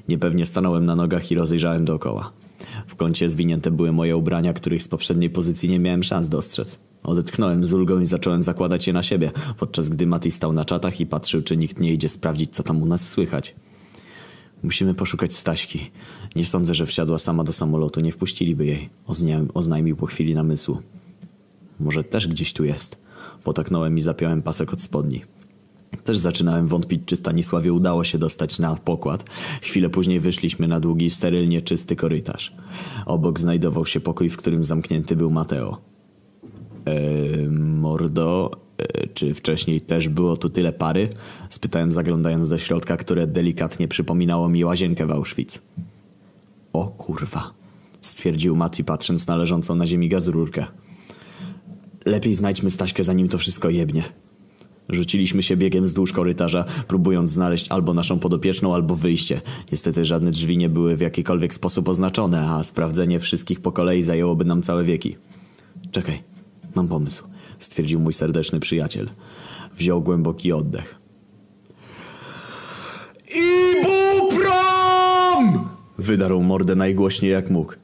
Niepewnie stanąłem na nogach i rozejrzałem dookoła. W kącie zwinięte były moje ubrania, których z poprzedniej pozycji nie miałem szans dostrzec. Odetchnąłem z ulgą i zacząłem zakładać je na siebie, podczas gdy Mati stał na czatach i patrzył, czy nikt nie idzie sprawdzić, co tam u nas słychać. Musimy poszukać Staśki. Nie sądzę, że wsiadła sama do samolotu. Nie wpuściliby jej. Oznajmił po chwili namysłu. Może też gdzieś tu jest. Potaknąłem i zapiąłem pasek od spodni. Też zaczynałem wątpić, czy Stanisławie udało się dostać na pokład. Chwilę później wyszliśmy na długi, sterylnie czysty korytarz. Obok znajdował się pokój, w którym zamknięty był Mateo. Mordo, czy wcześniej też było tu tyle pary? Spytałem, zaglądając do środka, które delikatnie przypominało mi łazienkę w Auschwitz. O kurwa, stwierdził Mati, patrząc na leżącą na ziemi gazrurkę. Lepiej znajdźmy Staśkę, zanim to wszystko jebnie. Rzuciliśmy się biegiem wzdłuż korytarza, próbując znaleźć albo naszą podopieczną, albo wyjście. Niestety żadne drzwi nie były w jakikolwiek sposób oznaczone, a sprawdzenie wszystkich po kolei zajęłoby nam całe wieki. Czekaj, mam pomysł, stwierdził mój serdeczny przyjaciel. Wziął głęboki oddech. Ibuprom! Wydarł mordę najgłośniej jak mógł.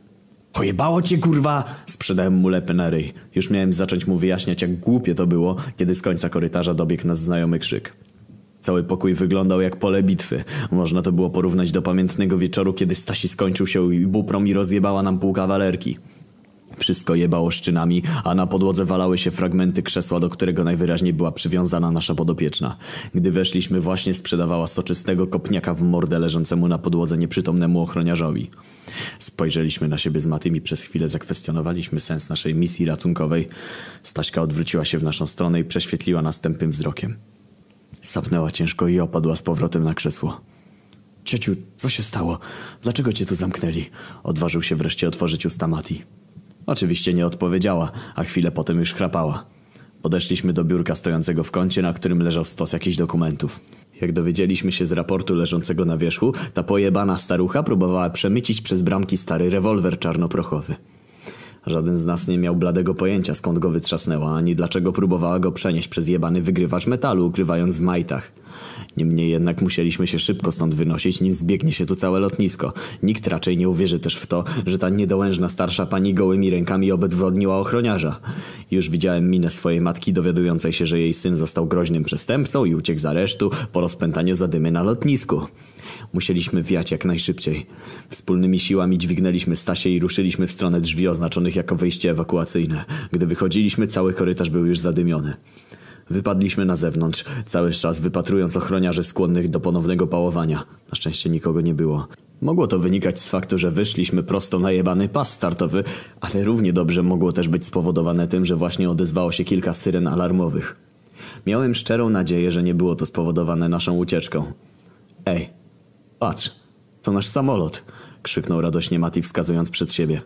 Pojebało cię, kurwa! Sprzedałem mu lepę na ryj. Już miałem zacząć mu wyjaśniać, jak głupie to było, kiedy z końca korytarza dobiegł nas znajomy krzyk. Cały pokój wyglądał jak pole bitwy. Można to było porównać do pamiętnego wieczoru, kiedy Stasi skończył się ibuprom i rozjebała nam pół kawalerki. Wszystko jebało szczynami, a na podłodze walały się fragmenty krzesła, do którego najwyraźniej była przywiązana nasza podopieczna. Gdy weszliśmy, właśnie sprzedawała soczystego kopniaka w mordę leżącemu na podłodze nieprzytomnemu ochroniarzowi. Spojrzeliśmy na siebie z Matym i przez chwilę zakwestionowaliśmy sens naszej misji ratunkowej. Staśka odwróciła się w naszą stronę i prześwietliła nas tępym wzrokiem. Sapnęła ciężko i opadła z powrotem na krzesło. Ciociu, co się stało? Dlaczego cię tu zamknęli? Odważył się wreszcie otworzyć usta Mati. Oczywiście nie odpowiedziała, a chwilę potem już chrapała. Podeszliśmy do biurka stojącego w kącie, na którym leżał stos jakichś dokumentów. Jak dowiedzieliśmy się z raportu leżącego na wierzchu, ta pojebana starucha próbowała przemycić przez bramki stary rewolwer czarnoprochowy. Żaden z nas nie miał bladego pojęcia, skąd go wytrzasnęła, ani dlaczego próbowała go przenieść przez jebany wygrywacz metalu, ukrywając w majtach. Niemniej jednak musieliśmy się szybko stąd wynosić, nim zbiegnie się tu całe lotnisko. Nikt raczej nie uwierzy też w to, że ta niedołężna starsza pani gołymi rękami obezwładniła ochroniarza. Już widziałem minę swojej matki dowiadującej się, że jej syn został groźnym przestępcą i uciekł z aresztu po rozpętaniu zadymy na lotnisku. Musieliśmy wiać jak najszybciej. Wspólnymi siłami dźwignęliśmy Stasię i ruszyliśmy w stronę drzwi oznaczonych jako wejście ewakuacyjne. Gdy wychodziliśmy, cały korytarz był już zadymiony. Wypadliśmy na zewnątrz, cały czas wypatrując ochroniarzy skłonnych do ponownego pałowania. Na szczęście nikogo nie było. Mogło to wynikać z faktu, że wyszliśmy prosto na jebany pas startowy, ale równie dobrze mogło też być spowodowane tym, że właśnie odezwało się kilka syren alarmowych. Miałem szczerą nadzieję, że nie było to spowodowane naszą ucieczką. Ej, patrz, to nasz samolot! Krzyknął radośnie Mati, wskazując przed siebie.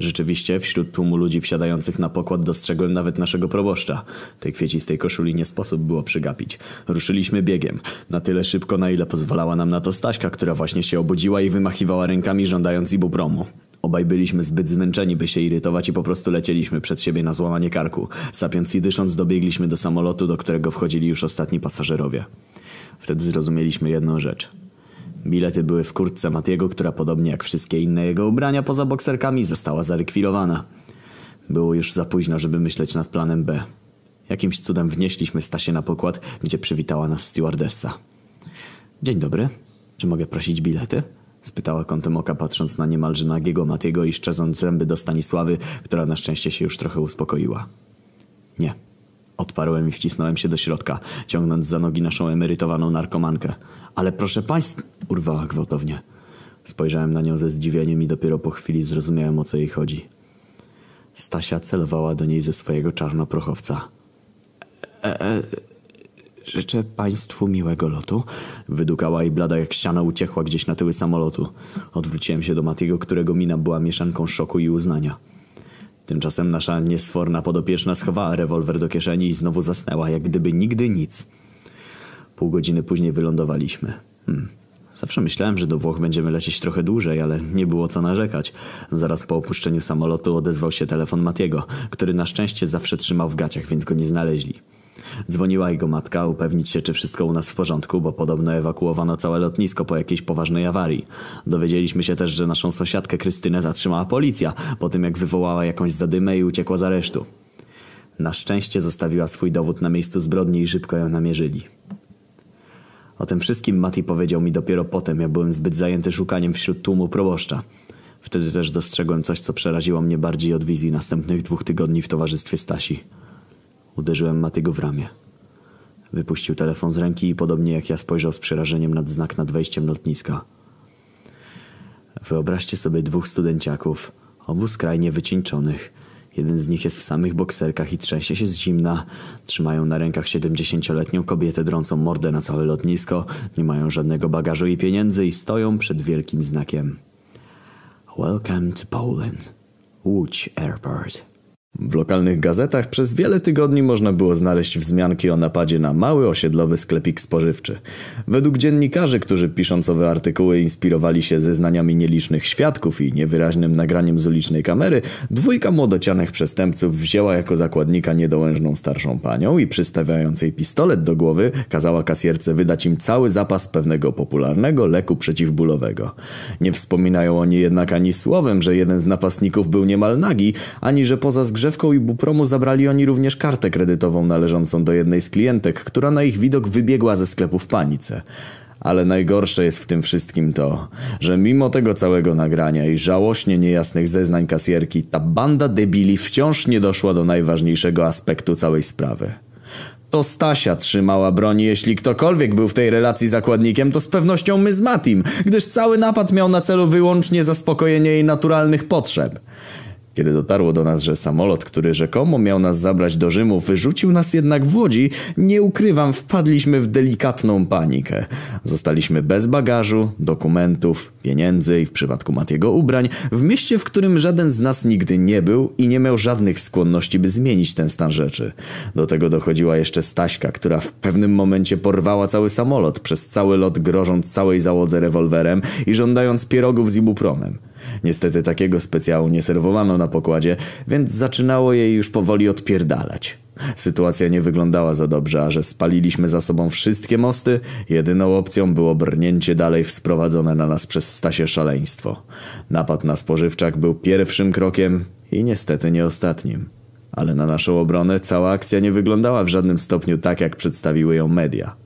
Rzeczywiście, wśród tłumu ludzi wsiadających na pokład dostrzegłem nawet naszego proboszcza. Tej kwiecistej koszuli nie sposób było przygapić. Ruszyliśmy biegiem. Na tyle szybko, na ile pozwalała nam na to Staśka, która właśnie się obudziła i wymachiwała rękami, żądając ibupromu. Obaj byliśmy zbyt zmęczeni, by się irytować i po prostu lecieliśmy przed siebie na złamanie karku. Sapiąc i dysząc dobiegliśmy do samolotu, do którego wchodzili już ostatni pasażerowie. Wtedy zrozumieliśmy jedną rzecz. Bilety były w kurtce Matiego, która podobnie jak wszystkie inne jego ubrania poza bokserkami została zarekwirowana. Było już za późno, żeby myśleć nad planem B. Jakimś cudem wnieśliśmy Stasię na pokład, gdzie przywitała nas stewardessa. Dzień dobry. Czy mogę prosić bilety? Spytała kątem oka, patrząc na niemalże nagiego Matiego i szczerząc zęby do Stanisławy, która na szczęście się już trochę uspokoiła. Nie. Odparłem i wcisnąłem się do środka, ciągnąc za nogi naszą emerytowaną narkomankę. Ale proszę państwa... urwała gwałtownie. Spojrzałem na nią ze zdziwieniem i dopiero po chwili zrozumiałem, o co jej chodzi. Stasia celowała do niej ze swojego czarnoprochowca. Życzę państwu miłego lotu. Wydukała i blada jak ściana uciekła gdzieś na tyły samolotu. Odwróciłem się do Matiego, którego mina była mieszanką szoku i uznania. Tymczasem nasza niesforna podopieczna schowała rewolwer do kieszeni i znowu zasnęła, jak gdyby nigdy nic. Pół godziny później wylądowaliśmy. Zawsze myślałem, że do Włoch będziemy lecieć trochę dłużej, ale nie było co narzekać. Zaraz po opuszczeniu samolotu odezwał się telefon Matiego, który na szczęście zawsze trzymał w gaciach, więc go nie znaleźli. Dzwoniła jego matka upewnić się, czy wszystko u nas w porządku, bo podobno ewakuowano całe lotnisko po jakiejś poważnej awarii. Dowiedzieliśmy się też, że naszą sąsiadkę Krystynę zatrzymała policja, po tym jak wywołała jakąś zadymę i uciekła z aresztu. Na szczęście zostawiła swój dowód na miejscu zbrodni i szybko ją namierzyli. O tym wszystkim Mati powiedział mi dopiero potem, ja byłem zbyt zajęty szukaniem wśród tłumu proboszcza. Wtedy też dostrzegłem coś, co przeraziło mnie bardziej od wizji następnych 2 tygodni w towarzystwie Stasi. Uderzyłem Matiego w ramię. Wypuścił telefon z ręki i podobnie jak ja spojrzał z przerażeniem nad znak nad wejściem lotniska. Wyobraźcie sobie 2 studenciaków, obu skrajnie wycieńczonych. Jeden z nich jest w samych bokserkach i trzęsie się z zimna. Trzymają na rękach 70-letnią kobietę drącą mordę na całe lotnisko. Nie mają żadnego bagażu i pieniędzy i stoją przed wielkim znakiem. Welcome to Poland. Łódź Airport. W lokalnych gazetach przez wiele tygodni można było znaleźć wzmianki o napadzie na mały osiedlowy sklepik spożywczy. Według dziennikarzy, którzy pisząc owe artykuły inspirowali się zeznaniami nielicznych świadków i niewyraźnym nagraniem z ulicznej kamery, 2 młodocianych przestępców wzięła jako zakładnika niedołężną starszą panią i przystawiając jej pistolet do głowy kazała kasjerce wydać im cały zapas pewnego popularnego leku przeciwbólowego. Nie wspominają oni jednak ani słowem, że jeden z napastników był niemal nagi, ani że poza grzewką i bupromu zabrali oni również kartę kredytową należącą do jednej z klientek, która na ich widok wybiegła ze sklepu w panice. Ale najgorsze jest w tym wszystkim to, że mimo tego całego nagrania i żałośnie niejasnych zeznań kasjerki, ta banda debili wciąż nie doszła do najważniejszego aspektu całej sprawy. To Stasia trzymała broń, jeśli ktokolwiek był w tej relacji zakładnikiem, to z pewnością my z Matim, gdyż cały napad miał na celu wyłącznie zaspokojenie jej naturalnych potrzeb. Kiedy dotarło do nas, że samolot, który rzekomo miał nas zabrać do Rzymu, wyrzucił nas jednak w Łodzi, nie ukrywam, wpadliśmy w delikatną panikę. Zostaliśmy bez bagażu, dokumentów, pieniędzy i w przypadku Matiego ubrań, w mieście, w którym żaden z nas nigdy nie był i nie miał żadnych skłonności, by zmienić ten stan rzeczy. Do tego dochodziła jeszcze Staśka, która w pewnym momencie porwała cały samolot, przez cały lot grożąc całej załodze rewolwerem i żądając pierogów z ibupromem. Niestety takiego specjału nie serwowano na pokładzie, więc zaczynało jej już powoli odpierdalać. Sytuacja nie wyglądała za dobrze, a że spaliliśmy za sobą wszystkie mosty, jedyną opcją było brnięcie dalej w sprowadzone na nas przez Stasię szaleństwo. Napad na spożywczak był pierwszym krokiem i niestety nie ostatnim. Ale na naszą obronę cała akcja nie wyglądała w żadnym stopniu tak, jak przedstawiły ją media.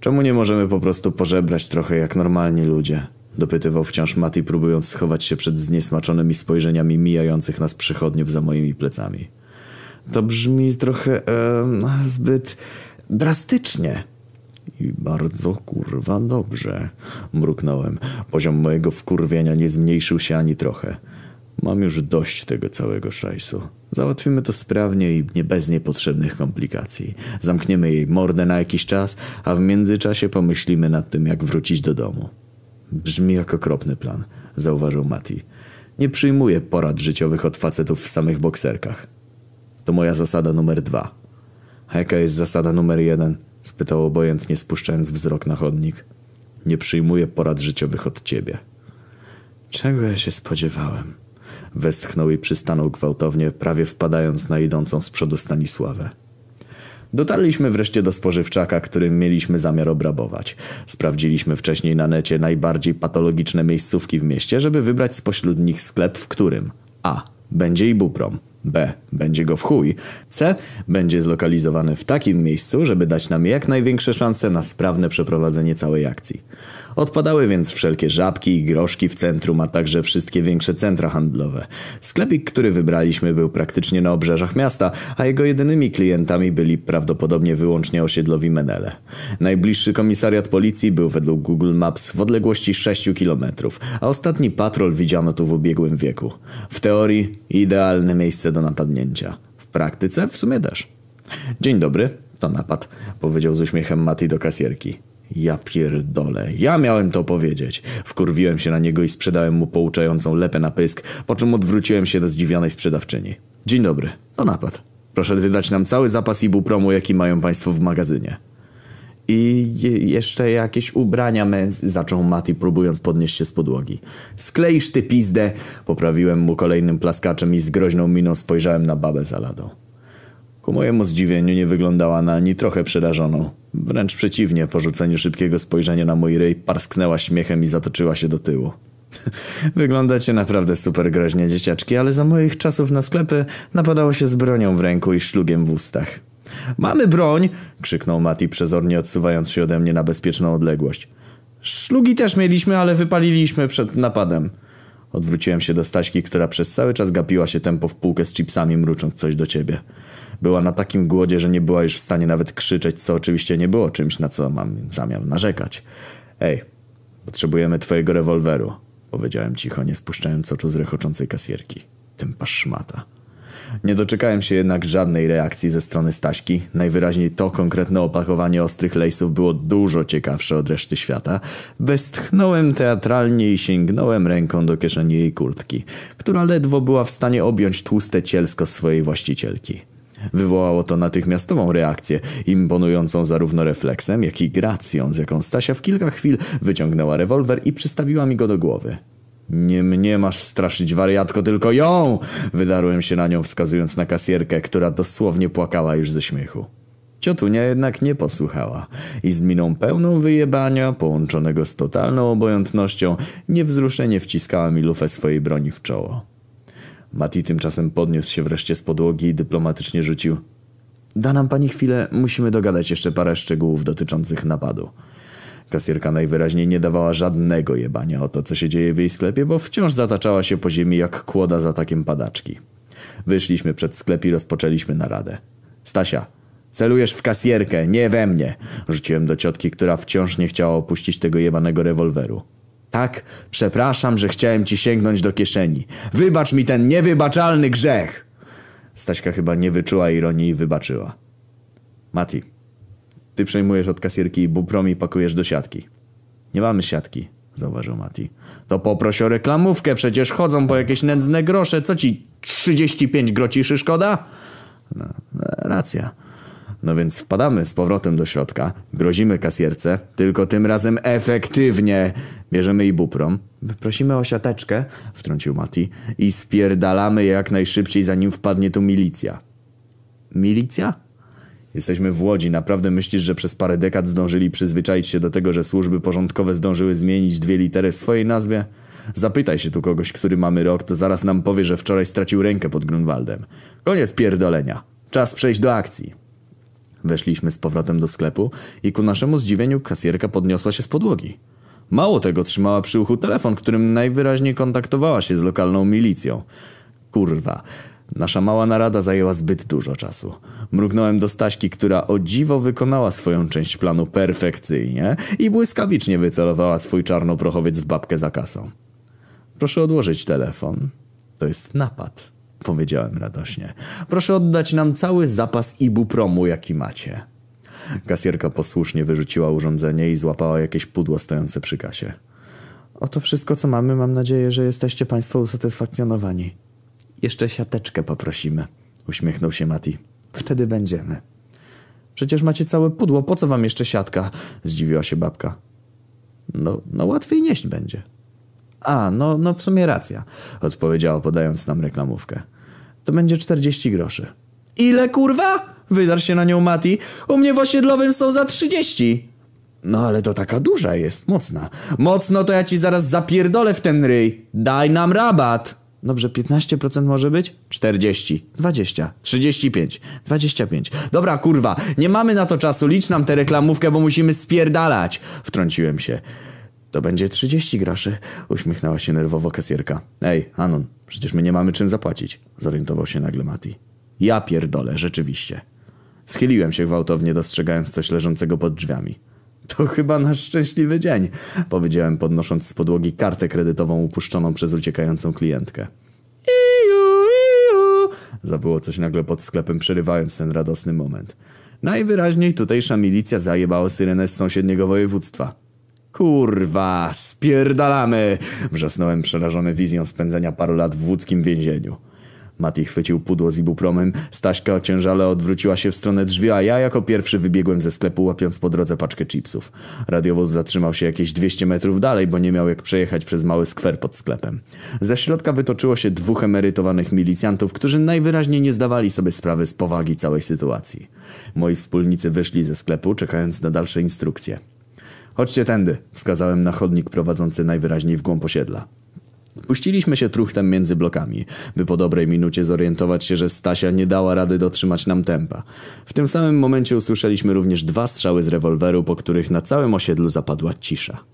Czemu nie możemy po prostu pożebrać trochę jak normalni ludzie? Dopytywał wciąż Mati, próbując schować się przed zniesmaczonymi spojrzeniami mijających nas przychodniów za moimi plecami. To brzmi trochę zbyt drastycznie. I bardzo kurwa dobrze, mruknąłem. Poziom mojego wkurwienia nie zmniejszył się ani trochę. Mam już dość tego całego szajsu. Załatwimy to sprawnie i bez niepotrzebnych komplikacji. Zamkniemy jej mordę na jakiś czas, a w międzyczasie pomyślimy nad tym, jak wrócić do domu. Brzmi jak okropny plan, zauważył Mati. Nie przyjmuję porad życiowych od facetów w samych bokserkach. To moja zasada numer 2. A jaka jest zasada numer 1? Spytał obojętnie, spuszczając wzrok na chodnik. Nie przyjmuję porad życiowych od ciebie. Czego ja się spodziewałem? Westchnął i przystanął gwałtownie, prawie wpadając na idącą z przodu Stanisławę. Dotarliśmy wreszcie do spożywczaka, którym mieliśmy zamiar obrabować. Sprawdziliśmy wcześniej na necie najbardziej patologiczne miejscówki w mieście, żeby wybrać spośród nich sklep, w którym a. będzie i buprom, b. będzie go w chuj, c. będzie zlokalizowany w takim miejscu, żeby dać nam jak największe szanse na sprawne przeprowadzenie całej akcji. Odpadały więc wszelkie żabki i groszki w centrum, a także wszystkie większe centra handlowe. Sklepik, który wybraliśmy, był praktycznie na obrzeżach miasta, a jego jedynymi klientami byli prawdopodobnie wyłącznie osiedlowi menele. Najbliższy komisariat policji był według Google Maps w odległości 6 km, a ostatni patrol widziano tu w ubiegłym wieku. W teorii idealne miejsce do napadnięcia. W praktyce w sumie też. Dzień dobry, to napad, powiedział z uśmiechem Mati do kasjerki. Ja pierdolę, ja miałem to powiedzieć. Wkurwiłem się na niego i sprzedałem mu pouczającą lepę na pysk, po czym odwróciłem się do zdziwionej sprzedawczyni. Dzień dobry, to napad. Proszę wydać nam cały zapas ibupromu, jaki mają państwo w magazynie. I jeszcze jakieś ubrania zaczął Mati, próbując podnieść się z podłogi. Skleisz ty pizdę, poprawiłem mu kolejnym plaskaczem i z groźną miną spojrzałem na babę za ladą. Ku mojemu zdziwieniu nie wyglądała na ani trochę przerażoną. Wręcz przeciwnie, po rzuceniu szybkiego spojrzenia na mój ryj parsknęła śmiechem i zatoczyła się do tyłu. Wyglądacie naprawdę super groźnie, dzieciaczki, ale za moich czasów na sklepy napadało się z bronią w ręku i szlugiem w ustach. Mamy broń! Krzyknął Mati, przezornie odsuwając się ode mnie na bezpieczną odległość. Szlugi też mieliśmy, ale wypaliliśmy przed napadem. Odwróciłem się do Staśki, która przez cały czas gapiła się tempo w półkę z chipsami, mrucząc coś do ciebie. Była na takim głodzie, że nie była już w stanie nawet krzyczeć, co oczywiście nie było czymś, na co mam zamiar narzekać. Ej, potrzebujemy twojego rewolweru, powiedziałem cicho, nie spuszczając oczu z rechoczącej kasjerki. Tempa szmata. Nie doczekałem się jednak żadnej reakcji ze strony Staśki. Najwyraźniej to konkretne opakowanie ostrych lejsów było dużo ciekawsze od reszty świata. Westchnąłem teatralnie i sięgnąłem ręką do kieszeni jej kurtki, która ledwo była w stanie objąć tłuste cielsko swojej właścicielki. Wywołało to natychmiastową reakcję, imponującą zarówno refleksem, jak i gracją, z jaką Stasia w kilka chwil wyciągnęła rewolwer i przystawiła mi go do głowy. Nie mnie masz straszyć, wariatko, tylko ją! Wydarłem się na nią, wskazując na kasjerkę, która dosłownie płakała już ze śmiechu. Ciotunia jednak nie posłuchała i z miną pełną wyjebania, połączonego z totalną obojętnością, niewzruszenie wciskała mi lufę swojej broni w czoło. Mati tymczasem podniósł się wreszcie z podłogi i dyplomatycznie rzucił. Da nam pani chwilę, musimy dogadać jeszcze parę szczegółów dotyczących napadu. Kasjerka najwyraźniej nie dawała żadnego jebania o to, co się dzieje w jej sklepie, bo wciąż zataczała się po ziemi jak kłoda za atakiem padaczki. Wyszliśmy przed sklep i rozpoczęliśmy naradę. Stasia, celujesz w kasjerkę, nie we mnie! Rzuciłem do ciotki, która wciąż nie chciała opuścić tego jebanego rewolweru. Tak, przepraszam, że chciałem ci sięgnąć do kieszeni. Wybacz mi ten niewybaczalny grzech! Staśka chyba nie wyczuła ironii i wybaczyła. Mati, ty przejmujesz od kasjerki buprom i pakujesz do siatki. Nie mamy siatki, zauważył Mati. To poproś o reklamówkę, przecież chodzą po jakieś nędzne grosze. Co ci 35 grociszy szkoda? No, racja. No więc wpadamy z powrotem do środka, grozimy kasjerce, tylko tym razem efektywnie. Bierzemy i buprom, prosimy o siateczkę, wtrącił Mati, i spierdalamy jak najszybciej, zanim wpadnie tu milicja. Milicja? Jesteśmy w Łodzi, naprawdę myślisz, że przez parę dekad zdążyli przyzwyczaić się do tego, że służby porządkowe zdążyły zmienić dwie litery w swojej nazwie? Zapytaj się tu kogoś, który mamy rok, to zaraz nam powie, że wczoraj stracił rękę pod Grunwaldem. Koniec pierdolenia. Czas przejść do akcji. Weszliśmy z powrotem do sklepu i ku naszemu zdziwieniu kasjerka podniosła się z podłogi. Mało tego, trzymała przy uchu telefon, którym najwyraźniej kontaktowała się z lokalną milicją. Kurwa... Nasza mała narada zajęła zbyt dużo czasu. Mrugnąłem do Staśki, która o dziwo wykonała swoją część planu perfekcyjnie i błyskawicznie wycelowała swój czarnoprochowiec w babkę za kasą. Proszę odłożyć telefon. To jest napad, powiedziałem radośnie. Proszę oddać nam cały zapas ibupromu, jaki macie. Kasjerka posłusznie wyrzuciła urządzenie i złapała jakieś pudło stojące przy kasie. Oto wszystko, co mamy. Mam nadzieję, że jesteście państwo usatysfakcjonowani. Jeszcze siateczkę poprosimy, uśmiechnął się Mati. Wtedy będziemy. Przecież macie całe pudło, po co wam jeszcze siatka? Zdziwiła się babka. No łatwiej nieść będzie. No w sumie racja, odpowiedziała podając nam reklamówkę. To będzie 40 groszy. Ile kurwa? Wydarł się na nią Mati. U mnie w osiedlowym są za 30. No ale to taka duża jest, mocna. Mocno to ja ci zaraz zapierdolę w ten ryj. Daj nam rabat. Dobrze, 15% może być? 40, 20, 35, 25. Dobra, kurwa, nie mamy na to czasu, licz nam tę reklamówkę, bo musimy spierdalać. Wtrąciłem się. To będzie 30 groszy, uśmiechnęła się nerwowo kasjerka. Ej, Anon, przecież my nie mamy czym zapłacić, zorientował się nagle Mati. Ja pierdolę, rzeczywiście. Schyliłem się gwałtownie, dostrzegając coś leżącego pod drzwiami. To chyba nasz szczęśliwy dzień, powiedziałem, podnosząc z podłogi kartę kredytową upuszczoną przez uciekającą klientkę. Iju, zawyło coś nagle pod sklepem, przerywając ten radosny moment. Najwyraźniej tutejsza milicja zajebała syrenę z sąsiedniego województwa. Kurwa, spierdalamy! Wrzasnąłem przerażony wizją spędzenia paru lat w łódzkim więzieniu. Mati chwycił pudło z ibupromem, Staśka ociężale odwróciła się w stronę drzwi, a ja jako pierwszy wybiegłem ze sklepu, łapiąc po drodze paczkę chipsów. Radiowóz zatrzymał się jakieś 200 metrów dalej, bo nie miał jak przejechać przez mały skwer pod sklepem. Ze środka wytoczyło się dwóch emerytowanych milicjantów, którzy najwyraźniej nie zdawali sobie sprawy z powagi całej sytuacji. Moi wspólnicy wyszli ze sklepu, czekając na dalsze instrukcje. Chodźcie tędy, wskazałem na chodnik prowadzący najwyraźniej w głąb osiedla. Puściliśmy się truchtem między blokami, by po dobrej minucie zorientować się, że Stasia nie dała rady dotrzymać nam tempa. W tym samym momencie usłyszeliśmy również dwa strzały z rewolweru, po których na całym osiedlu zapadła cisza.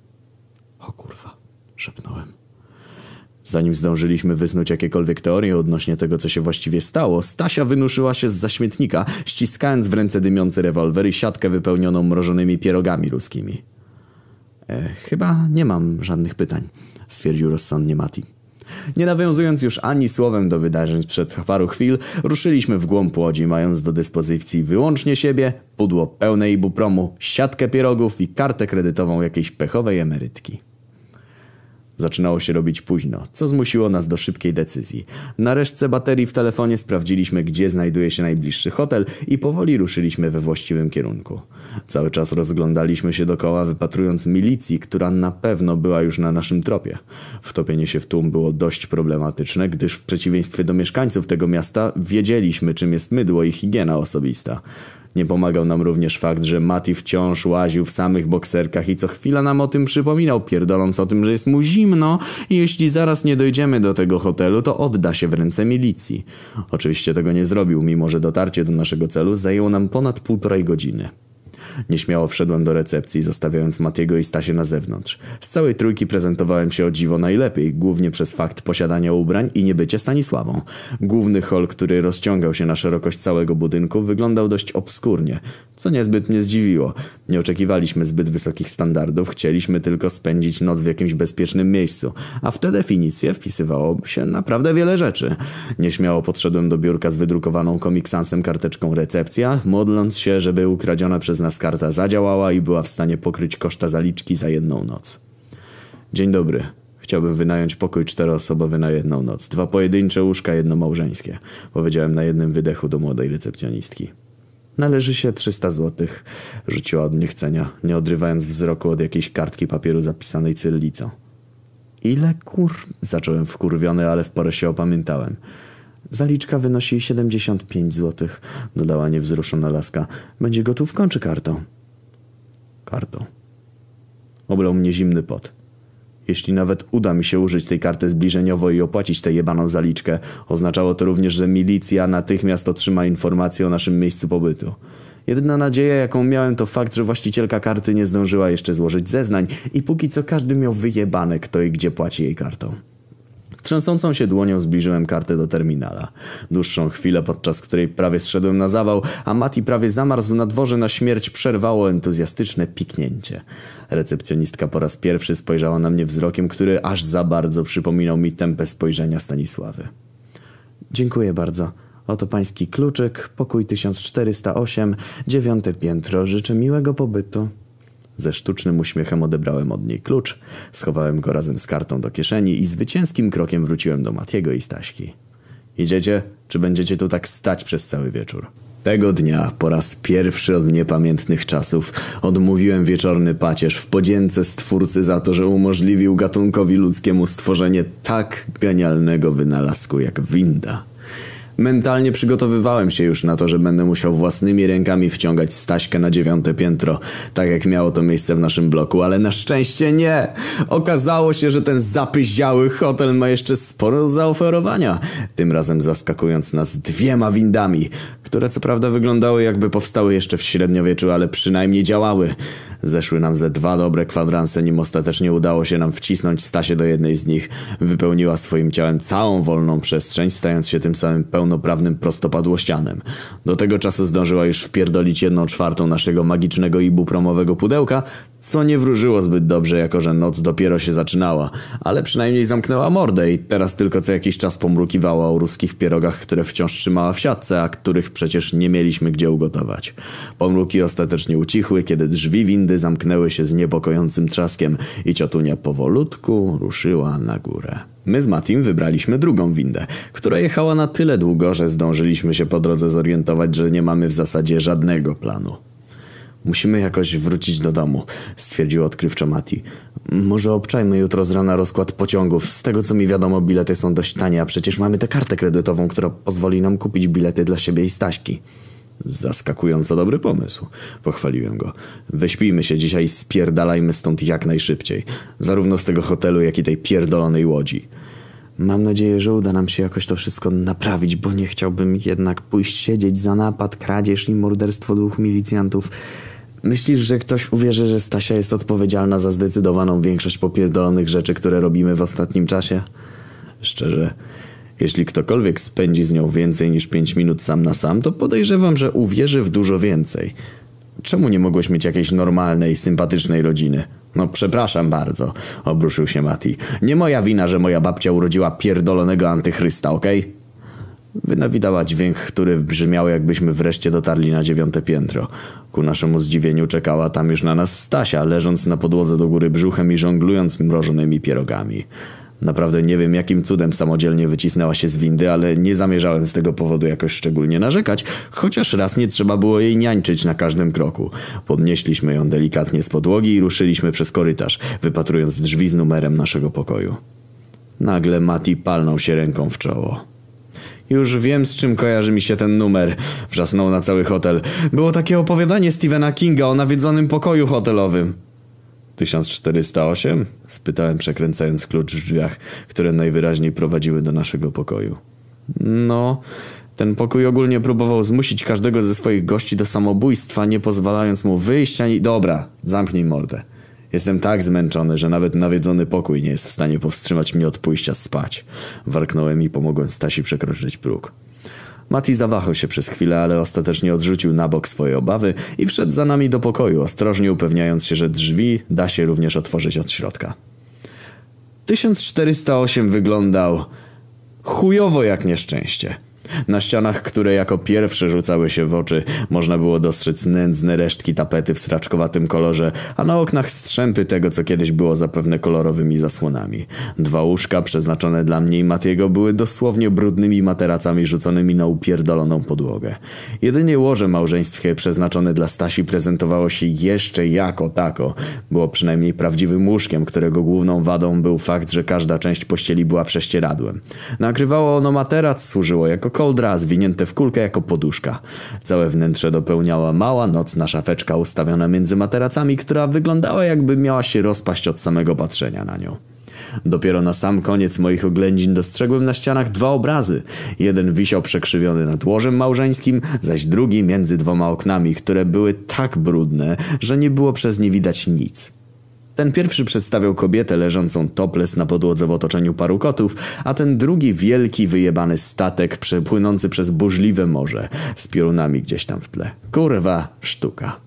O kurwa, szepnąłem. Zanim zdążyliśmy wysnuć jakiekolwiek teorie odnośnie tego, co się właściwie stało, Stasia wynurzyła się zza śmietnika, ściskając w ręce dymiący rewolwer i siatkę wypełnioną mrożonymi pierogami ruskimi. Chyba nie mam żadnych pytań, stwierdził rozsądnie Mati. Nie nawiązując już ani słowem do wydarzeń sprzed paru chwil, ruszyliśmy w głąb Łodzi, mając do dyspozycji wyłącznie siebie, pudło pełne ibupromu, siatkę pierogów i kartę kredytową jakiejś pechowej emerytki. Zaczynało się robić późno, co zmusiło nas do szybkiej decyzji. Na resztce baterii w telefonie sprawdziliśmy, gdzie znajduje się najbliższy hotel i powoli ruszyliśmy we właściwym kierunku. Cały czas rozglądaliśmy się dokoła, wypatrując milicji, która na pewno była już na naszym tropie. Wtopienie się w tłum było dość problematyczne, gdyż w przeciwieństwie do mieszkańców tego miasta wiedzieliśmy, czym jest mydło i higiena osobista. Nie pomagał nam również fakt, że Mati wciąż łaził w samych bokserkach i co chwila nam o tym przypominał, pierdoląc o tym, że jest mu zimno i jeśli zaraz nie dojdziemy do tego hotelu, to odda się w ręce milicji. Oczywiście tego nie zrobił, mimo że dotarcie do naszego celu zajęło nam ponad 1,5 godziny. Nieśmiało wszedłem do recepcji, zostawiając Matiego i Stasię na zewnątrz. Z całej trójki prezentowałem się o dziwo najlepiej, głównie przez fakt posiadania ubrań i niebycie Stanisławą. Główny hol, który rozciągał się na szerokość całego budynku, wyglądał dość obskurnie, co niezbyt mnie zdziwiło. Nie oczekiwaliśmy zbyt wysokich standardów, chcieliśmy tylko spędzić noc w jakimś bezpiecznym miejscu, a w te definicje wpisywało się naprawdę wiele rzeczy. Nieśmiało podszedłem do biurka z wydrukowaną komiksansem karteczką recepcja, modląc się, żeby ukradziona przez nas karta zadziałała i była w stanie pokryć koszta zaliczki za jedną noc. Dzień dobry. Chciałbym wynająć pokój 4-osobowy na jedną noc. 2 pojedyncze łóżka, 1 małżeńskie. Powiedziałem na jednym wydechu do młodej recepcjonistki. Należy się 300 złotych, rzuciła od niechcenia, nie odrywając wzroku od jakiejś kartki papieru zapisanej cyrylicą. Ile zacząłem wkurwiony, ale w porę się opamiętałem. Zaliczka wynosi 75 zł, dodała niewzruszona laska. Będzie gotówką czy kartą? Kartą. Oblał mnie zimny pot. Jeśli nawet uda mi się użyć tej karty zbliżeniowo i opłacić tę jebaną zaliczkę, oznaczało to również, że milicja natychmiast otrzyma informację o naszym miejscu pobytu. Jedyna nadzieja, jaką miałem, to fakt, że właścicielka karty nie zdążyła jeszcze złożyć zeznań i póki co każdy miał wyjebane, kto i gdzie płaci jej kartą. Trzęsącą się dłonią zbliżyłem kartę do terminala. Dłuższą chwilę, podczas której prawie zszedłem na zawał, a Mati prawie zamarzł na dworze na śmierć, przerwało entuzjastyczne piknięcie. Recepcjonistka po raz pierwszy spojrzała na mnie wzrokiem, który aż za bardzo przypominał mi tempę spojrzenia Stanisławy. Dziękuję bardzo. Oto pański kluczyk, pokój 1408, 9 piętro. Życzę miłego pobytu. Ze sztucznym uśmiechem odebrałem od niej klucz, schowałem go razem z kartą do kieszeni i zwycięskim krokiem wróciłem do Matiego i Staśki. Idziecie, czy będziecie tu tak stać przez cały wieczór? Tego dnia, po raz pierwszy od niepamiętnych czasów, odmówiłem wieczorny pacierz w podzięce Stwórcy za to, że umożliwił gatunkowi ludzkiemu stworzenie tak genialnego wynalazku jak winda. Mentalnie przygotowywałem się już na to, że będę musiał własnymi rękami wciągać Staśkę na 9 piętro, tak jak miało to miejsce w naszym bloku, ale na szczęście nie. Okazało się, że ten zapyziały hotel ma jeszcze sporo do zaoferowania, tym razem zaskakując nas 2 windami, które co prawda wyglądały jakby powstały jeszcze w średniowieczu, ale przynajmniej działały. Zeszły nam ze 2 dobre kwadranse, nim ostatecznie udało się nam wcisnąć Stasię do jednej z nich. Wypełniła swoim ciałem całą wolną przestrzeń, stając się tym samym pełnoprawnym prostopadłościanem. Do tego czasu zdążyła już wpierdolić 1/4 naszego magicznego ibupromowego pudełka, co nie wróżyło zbyt dobrze, jako że noc dopiero się zaczynała, ale przynajmniej zamknęła mordę i teraz tylko co jakiś czas pomrukiwała o ruskich pierogach, które wciąż trzymała w siatce, a których przecież nie mieliśmy gdzie ugotować. Pomruki ostatecznie ucichły, kiedy drzwi windy zamknęły się z niepokojącym trzaskiem i ciotunia powolutku ruszyła na górę. My z Matim wybraliśmy drugą windę, która jechała na tyle długo, że zdążyliśmy się po drodze zorientować, że nie mamy w zasadzie żadnego planu. Musimy jakoś wrócić do domu, stwierdził odkrywczo Mati. Może obczajmy jutro z rana rozkład pociągów. Z tego co mi wiadomo, bilety są dość tanie, a przecież mamy tę kartę kredytową, która pozwoli nam kupić bilety dla siebie i Staśki. Zaskakująco dobry pomysł, pochwaliłem go. Wyśpijmy się dzisiaj i spierdalajmy stąd jak najszybciej. Zarówno z tego hotelu, jak i tej pierdolonej łodzi. Mam nadzieję, że uda nam się jakoś to wszystko naprawić, bo nie chciałbym jednak pójść siedzieć za napad, kradzież i morderstwo 2 milicjantów. Myślisz, że ktoś uwierzy, że Stasia jest odpowiedzialna za zdecydowaną większość popierdolonych rzeczy, które robimy w ostatnim czasie? Szczerze, jeśli ktokolwiek spędzi z nią więcej niż 5 minut sam na sam, to podejrzewam, że uwierzy w dużo więcej. Czemu nie mogłeś mieć jakiejś normalnej, sympatycznej rodziny? No przepraszam bardzo, obruszył się Mati. Nie moja wina, że moja babcia urodziła pierdolonego antychrysta, okej? Wynawidała dźwięk, który brzmiał, jakbyśmy wreszcie dotarli na 9 piętro. Ku naszemu zdziwieniu czekała tam już na nas Stasia, leżąc na podłodze do góry brzuchem i żonglując mrożonymi pierogami. Naprawdę nie wiem, jakim cudem samodzielnie wycisnęła się z windy, ale nie zamierzałem z tego powodu jakoś szczególnie narzekać, chociaż raz nie trzeba było jej niańczyć na każdym kroku. Podnieśliśmy ją delikatnie z podłogi i ruszyliśmy przez korytarz, wypatrując drzwi z numerem naszego pokoju. Nagle Mati palnął się ręką w czoło. Już wiem, z czym kojarzy mi się ten numer, wrzasnął na cały hotel. Było takie opowiadanie Stephena Kinga o nawiedzonym pokoju hotelowym. 1408? Spytałem, przekręcając klucz w drzwiach, które najwyraźniej prowadziły do naszego pokoju. No, ten pokój ogólnie próbował zmusić każdego ze swoich gości do samobójstwa, nie pozwalając mu wyjść ani... Dobra, zamknij mordę. Jestem tak zmęczony, że nawet nawiedzony pokój nie jest w stanie powstrzymać mnie od pójścia spać. Warknąłem i pomogłem Stasi przekroczyć próg. Mati zawahał się przez chwilę, ale ostatecznie odrzucił na bok swoje obawy i wszedł za nami do pokoju, ostrożnie upewniając się, że drzwi da się również otworzyć od środka. 1408 wyglądał chujowo jak nieszczęście. Na ścianach, które jako pierwsze rzucały się w oczy, można było dostrzec nędzne resztki tapety w sraczkowatym kolorze, a na oknach strzępy tego, co kiedyś było zapewne kolorowymi zasłonami. Dwa łóżka przeznaczone dla mnie i Matiego były dosłownie brudnymi materacami rzuconymi na upierdoloną podłogę. Jedynie łoże małżeńskie przeznaczone dla Stasi prezentowało się jeszcze jako tako. Było przynajmniej prawdziwym łóżkiem, którego główną wadą był fakt, że każda część pościeli była prześcieradłem. Nakrywało ono materac, służyło jako kołdra, zwinięte w kulkę jako poduszka. Całe wnętrze dopełniała mała, nocna szafeczka ustawiona między materacami, która wyglądała, jakby miała się rozpaść od samego patrzenia na nią. Dopiero na sam koniec moich oględzin dostrzegłem na ścianach dwa obrazy. Jeden wisiał przekrzywiony nad łożem małżeńskim, zaś drugi między dwoma oknami, które były tak brudne, że nie było przez nie widać nic. Ten pierwszy przedstawiał kobietę leżącą topless na podłodze w otoczeniu paru kotów, a ten drugi wielki, wyjebany statek przepłynący przez burzliwe morze z piorunami gdzieś tam w tle. Kurwa sztuka.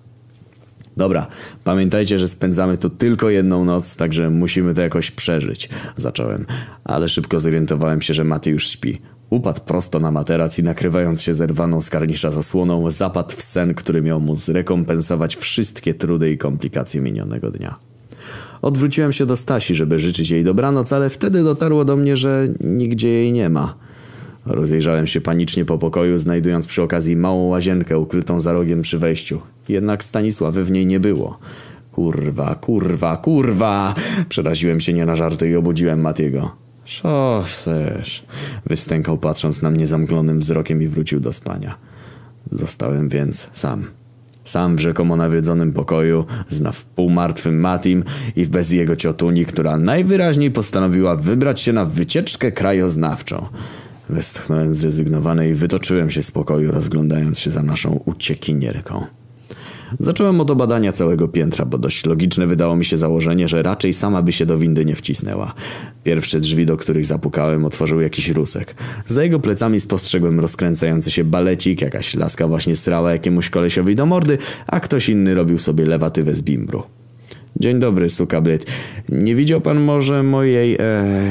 Dobra, pamiętajcie, że spędzamy tu tylko jedną noc, także musimy to jakoś przeżyć. Zacząłem, ale szybko zorientowałem się, że Mateusz już śpi. Upadł prosto na materac i nakrywając się zerwaną z karnisza zasłoną, zapadł w sen, który miał mu zrekompensować wszystkie trudy i komplikacje minionego dnia. Odwróciłem się do Stasi, żeby życzyć jej dobranoc, ale wtedy dotarło do mnie, że nigdzie jej nie ma. Rozejrzałem się panicznie po pokoju, znajdując przy okazji małą łazienkę ukrytą za rogiem przy wejściu. Jednak Stanisławy w niej nie było. Kurwa, kurwa, kurwa! Przeraziłem się nie na żarty i obudziłem Matiego. Co chcesz? Wystękał, patrząc na mnie zamglonym wzrokiem, i wrócił do spania. Zostałem więc sam. Sam w rzekomo nawiedzonym pokoju, z wpół martwym Matim i bez jego ciotuni, która najwyraźniej postanowiła wybrać się na wycieczkę krajoznawczą. Westchnąłem zrezygnowany i wytoczyłem się z pokoju, rozglądając się za naszą uciekinierką. Zacząłem od obadania całego piętra, bo dość logiczne wydało mi się założenie, że raczej sama by się do windy nie wcisnęła. Pierwsze drzwi, do których zapukałem, otworzył jakiś Rusek. Za jego plecami spostrzegłem rozkręcający się balecik, jakaś laska właśnie srała jakiemuś kolesiowi do mordy, a ktoś inny robił sobie lewatywę z bimbru. Dzień dobry, suka bryt. Nie widział pan może mojej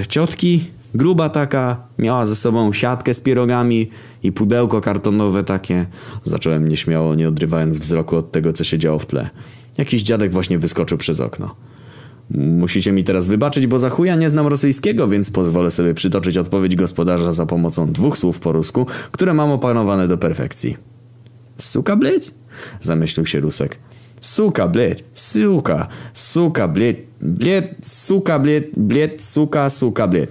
ciotki? Gruba taka, miała ze sobą siatkę z pierogami i pudełko kartonowe takie. Zacząłem nieśmiało, nie odrywając wzroku od tego, co się działo w tle. Jakiś dziadek właśnie wyskoczył przez okno. Musicie mi teraz wybaczyć, bo za chuja nie znam rosyjskiego, więc pozwolę sobie przytoczyć odpowiedź gospodarza za pomocą dwóch słów po rusku, które mam opanowane do perfekcji. Suka bleć? Zamyślił się Rusek. Suka bleć, suka, suka bleć, bleć, suka bleć, bleć, suka, suka bleć.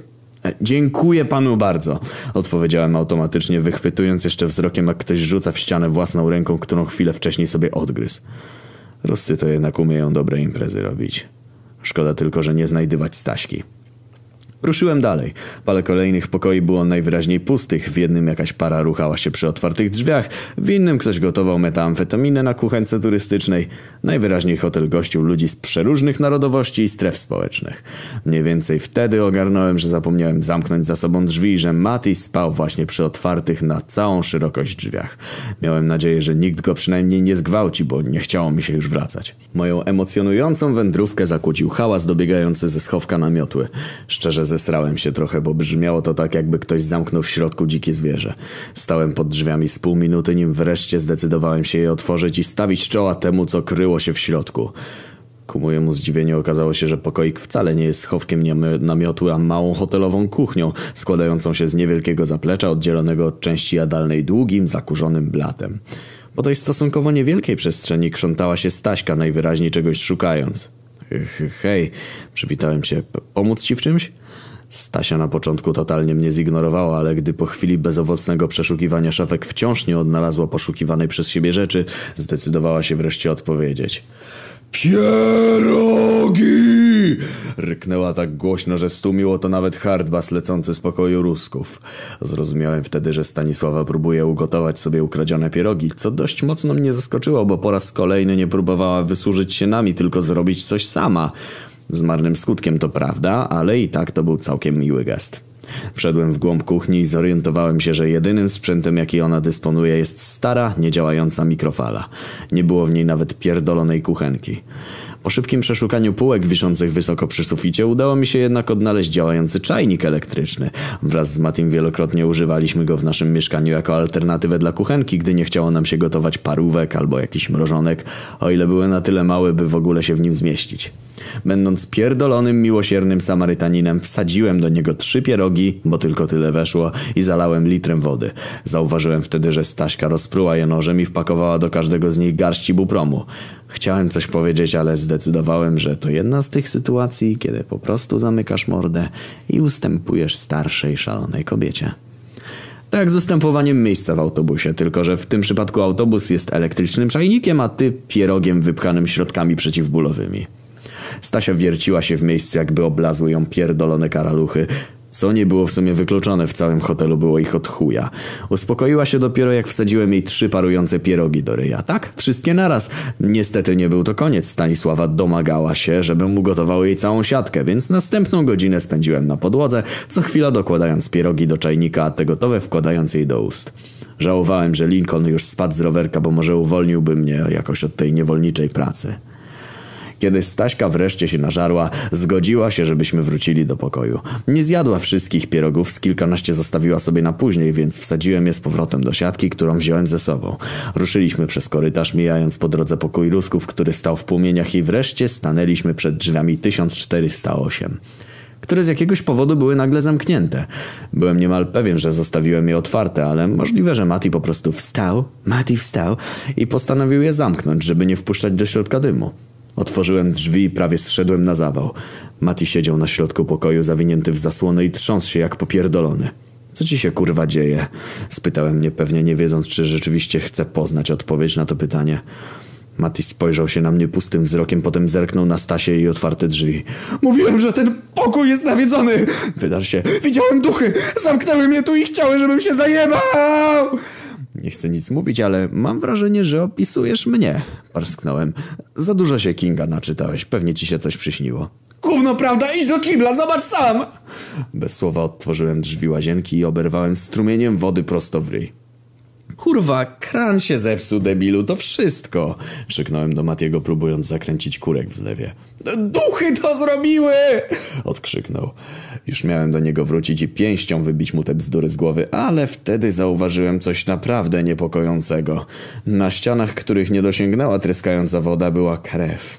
Dziękuję panu bardzo, odpowiedziałem automatycznie, wychwytując jeszcze wzrokiem, jak ktoś rzuca w ścianę własną ręką, którą chwilę wcześniej sobie odgryzł. Ruscy to jednak umieją dobre imprezy robić. Szkoda tylko, że nie znajdywać Staśki. Ruszyłem dalej. Parę kolejnych pokoi było najwyraźniej pustych. W jednym jakaś para ruchała się przy otwartych drzwiach, w innym ktoś gotował metamfetaminę na kuchence turystycznej. Najwyraźniej hotel gościł ludzi z przeróżnych narodowości i stref społecznych. Mniej więcej wtedy ogarnąłem, że zapomniałem zamknąć za sobą drzwi i że Mati spał właśnie przy otwartych na całą szerokość drzwiach. Miałem nadzieję, że nikt go przynajmniej nie zgwałci, bo nie chciało mi się już wracać. Moją emocjonującą wędrówkę zakłócił hałas dobiegający ze schowka na miotły. Szczerze zesrałem się trochę, bo brzmiało to tak, jakby ktoś zamknął w środku dzikie zwierzę. Stałem pod drzwiami z pół minuty, nim wreszcie zdecydowałem się je otworzyć i stawić czoła temu, co kryło się w środku. Ku mojemu zdziwieniu okazało się, że pokoik wcale nie jest schowkiem namiotu, a małą hotelową kuchnią, składającą się z niewielkiego zaplecza oddzielonego od części jadalnej długim, zakurzonym blatem. Po tej stosunkowo niewielkiej przestrzeni krzątała się Staśka, najwyraźniej czegoś szukając. Hej, przywitałem się. Pomóc ci w czymś? Stasia na początku totalnie mnie zignorowała, ale gdy po chwili bezowocnego przeszukiwania szafek wciąż nie odnalazła poszukiwanej przez siebie rzeczy, zdecydowała się wreszcie odpowiedzieć. Pierogi! Ryknęła tak głośno, że stłumiło to nawet hardbas lecący z pokoju Rusków. Zrozumiałem wtedy, że Stanisława próbuje ugotować sobie ukradzione pierogi, co dość mocno mnie zaskoczyło, bo po raz kolejny nie próbowała wysłużyć się nami, tylko zrobić coś sama. Z marnym skutkiem to prawda, ale i tak to był całkiem miły gest. Wszedłem w głąb kuchni i zorientowałem się, że jedynym sprzętem, jaki ona dysponuje, jest stara, niedziałająca mikrofala. Nie było w niej nawet pierdolonej kuchenki. Po szybkim przeszukaniu półek wiszących wysoko przy suficie udało mi się jednak odnaleźć działający czajnik elektryczny. Wraz z Matim wielokrotnie używaliśmy go w naszym mieszkaniu jako alternatywę dla kuchenki, gdy nie chciało nam się gotować parówek albo jakichś mrożonek, o ile były na tyle małe, by w ogóle się w nim zmieścić. Będąc pierdolonym, miłosiernym Samarytaninem, wsadziłem do niego 3 pierogi, bo tylko tyle weszło, i zalałem litrem wody. Zauważyłem wtedy, że Staśka rozpruła je nożem i wpakowała do każdego z nich garści bupromu. Chciałem coś powiedzieć, ale zdecydowałem, że to jedna z tych sytuacji, kiedy po prostu zamykasz mordę i ustępujesz starszej, szalonej kobiecie. Tak z ustępowaniem miejsca w autobusie, tylko że w tym przypadku autobus jest elektrycznym czajnikiem, a ty pierogiem wypchanym środkami przeciwbólowymi. Stasia wierciła się w miejscu, jakby oblazły ją pierdolone karaluchy, co nie było w sumie wykluczone, w całym hotelu było ich od chuja. Uspokoiła się dopiero, jak wsadziłem jej 3 parujące pierogi do ryja. Tak? Wszystkie naraz. Niestety nie był to koniec. Stanisława domagała się, żebym ugotował jej całą siatkę, więc następną godzinę spędziłem na podłodze, co chwila dokładając pierogi do czajnika, a te gotowe wkładając jej do ust. Żałowałem, że Lincoln już spadł z rowerka, bo może uwolniłby mnie jakoś od tej niewolniczej pracy. Kiedy Staśka wreszcie się nażarła, zgodziła się, żebyśmy wrócili do pokoju. Nie zjadła wszystkich pierogów, z kilkanaście zostawiła sobie na później, więc wsadziłem je z powrotem do siatki, którą wziąłem ze sobą. Ruszyliśmy przez korytarz, mijając po drodze pokój Rusków, który stał w płomieniach, i wreszcie stanęliśmy przed drzwiami 1408, które z jakiegoś powodu były nagle zamknięte. Byłem niemal pewien, że zostawiłem je otwarte, ale możliwe, że Mati po prostu wstał, i postanowił je zamknąć, żeby nie wpuszczać do środka dymu. Otworzyłem drzwi i prawie zszedłem na zawał. Mati siedział na środku pokoju, zawinięty w zasłonę, i trząsł się jak popierdolony. Co ci się kurwa dzieje? Spytałem niepewnie, nie wiedząc, czy rzeczywiście chcę poznać odpowiedź na to pytanie. Mati spojrzał się na mnie pustym wzrokiem, potem zerknął na Stasię i otwarte drzwi. Mówiłem, że ten pokój jest nawiedzony! Wydarł się. Widziałem duchy! Zamknęły mnie tu i chciały, żebym się zajebał! Nie chcę nic mówić, ale mam wrażenie, że opisujesz mnie. Parsknąłem. Za dużo się Kinga naczytałeś. Pewnie ci się coś przyśniło. Gówno, prawda? Idź do kibla, zobacz sam! Bez słowa otworzyłem drzwi łazienki i oberwałem strumieniem wody prosto w ryj. Kurwa, kran się zepsuł, debilu, to wszystko! Krzyknąłem do Matiego, próbując zakręcić kurek w zlewie. Duchy to zrobiły! Odkrzyknął. Już miałem do niego wrócić i pięścią wybić mu te bzdury z głowy, ale wtedy zauważyłem coś naprawdę niepokojącego. Na ścianach, których nie dosięgnęła tryskająca woda, była krew.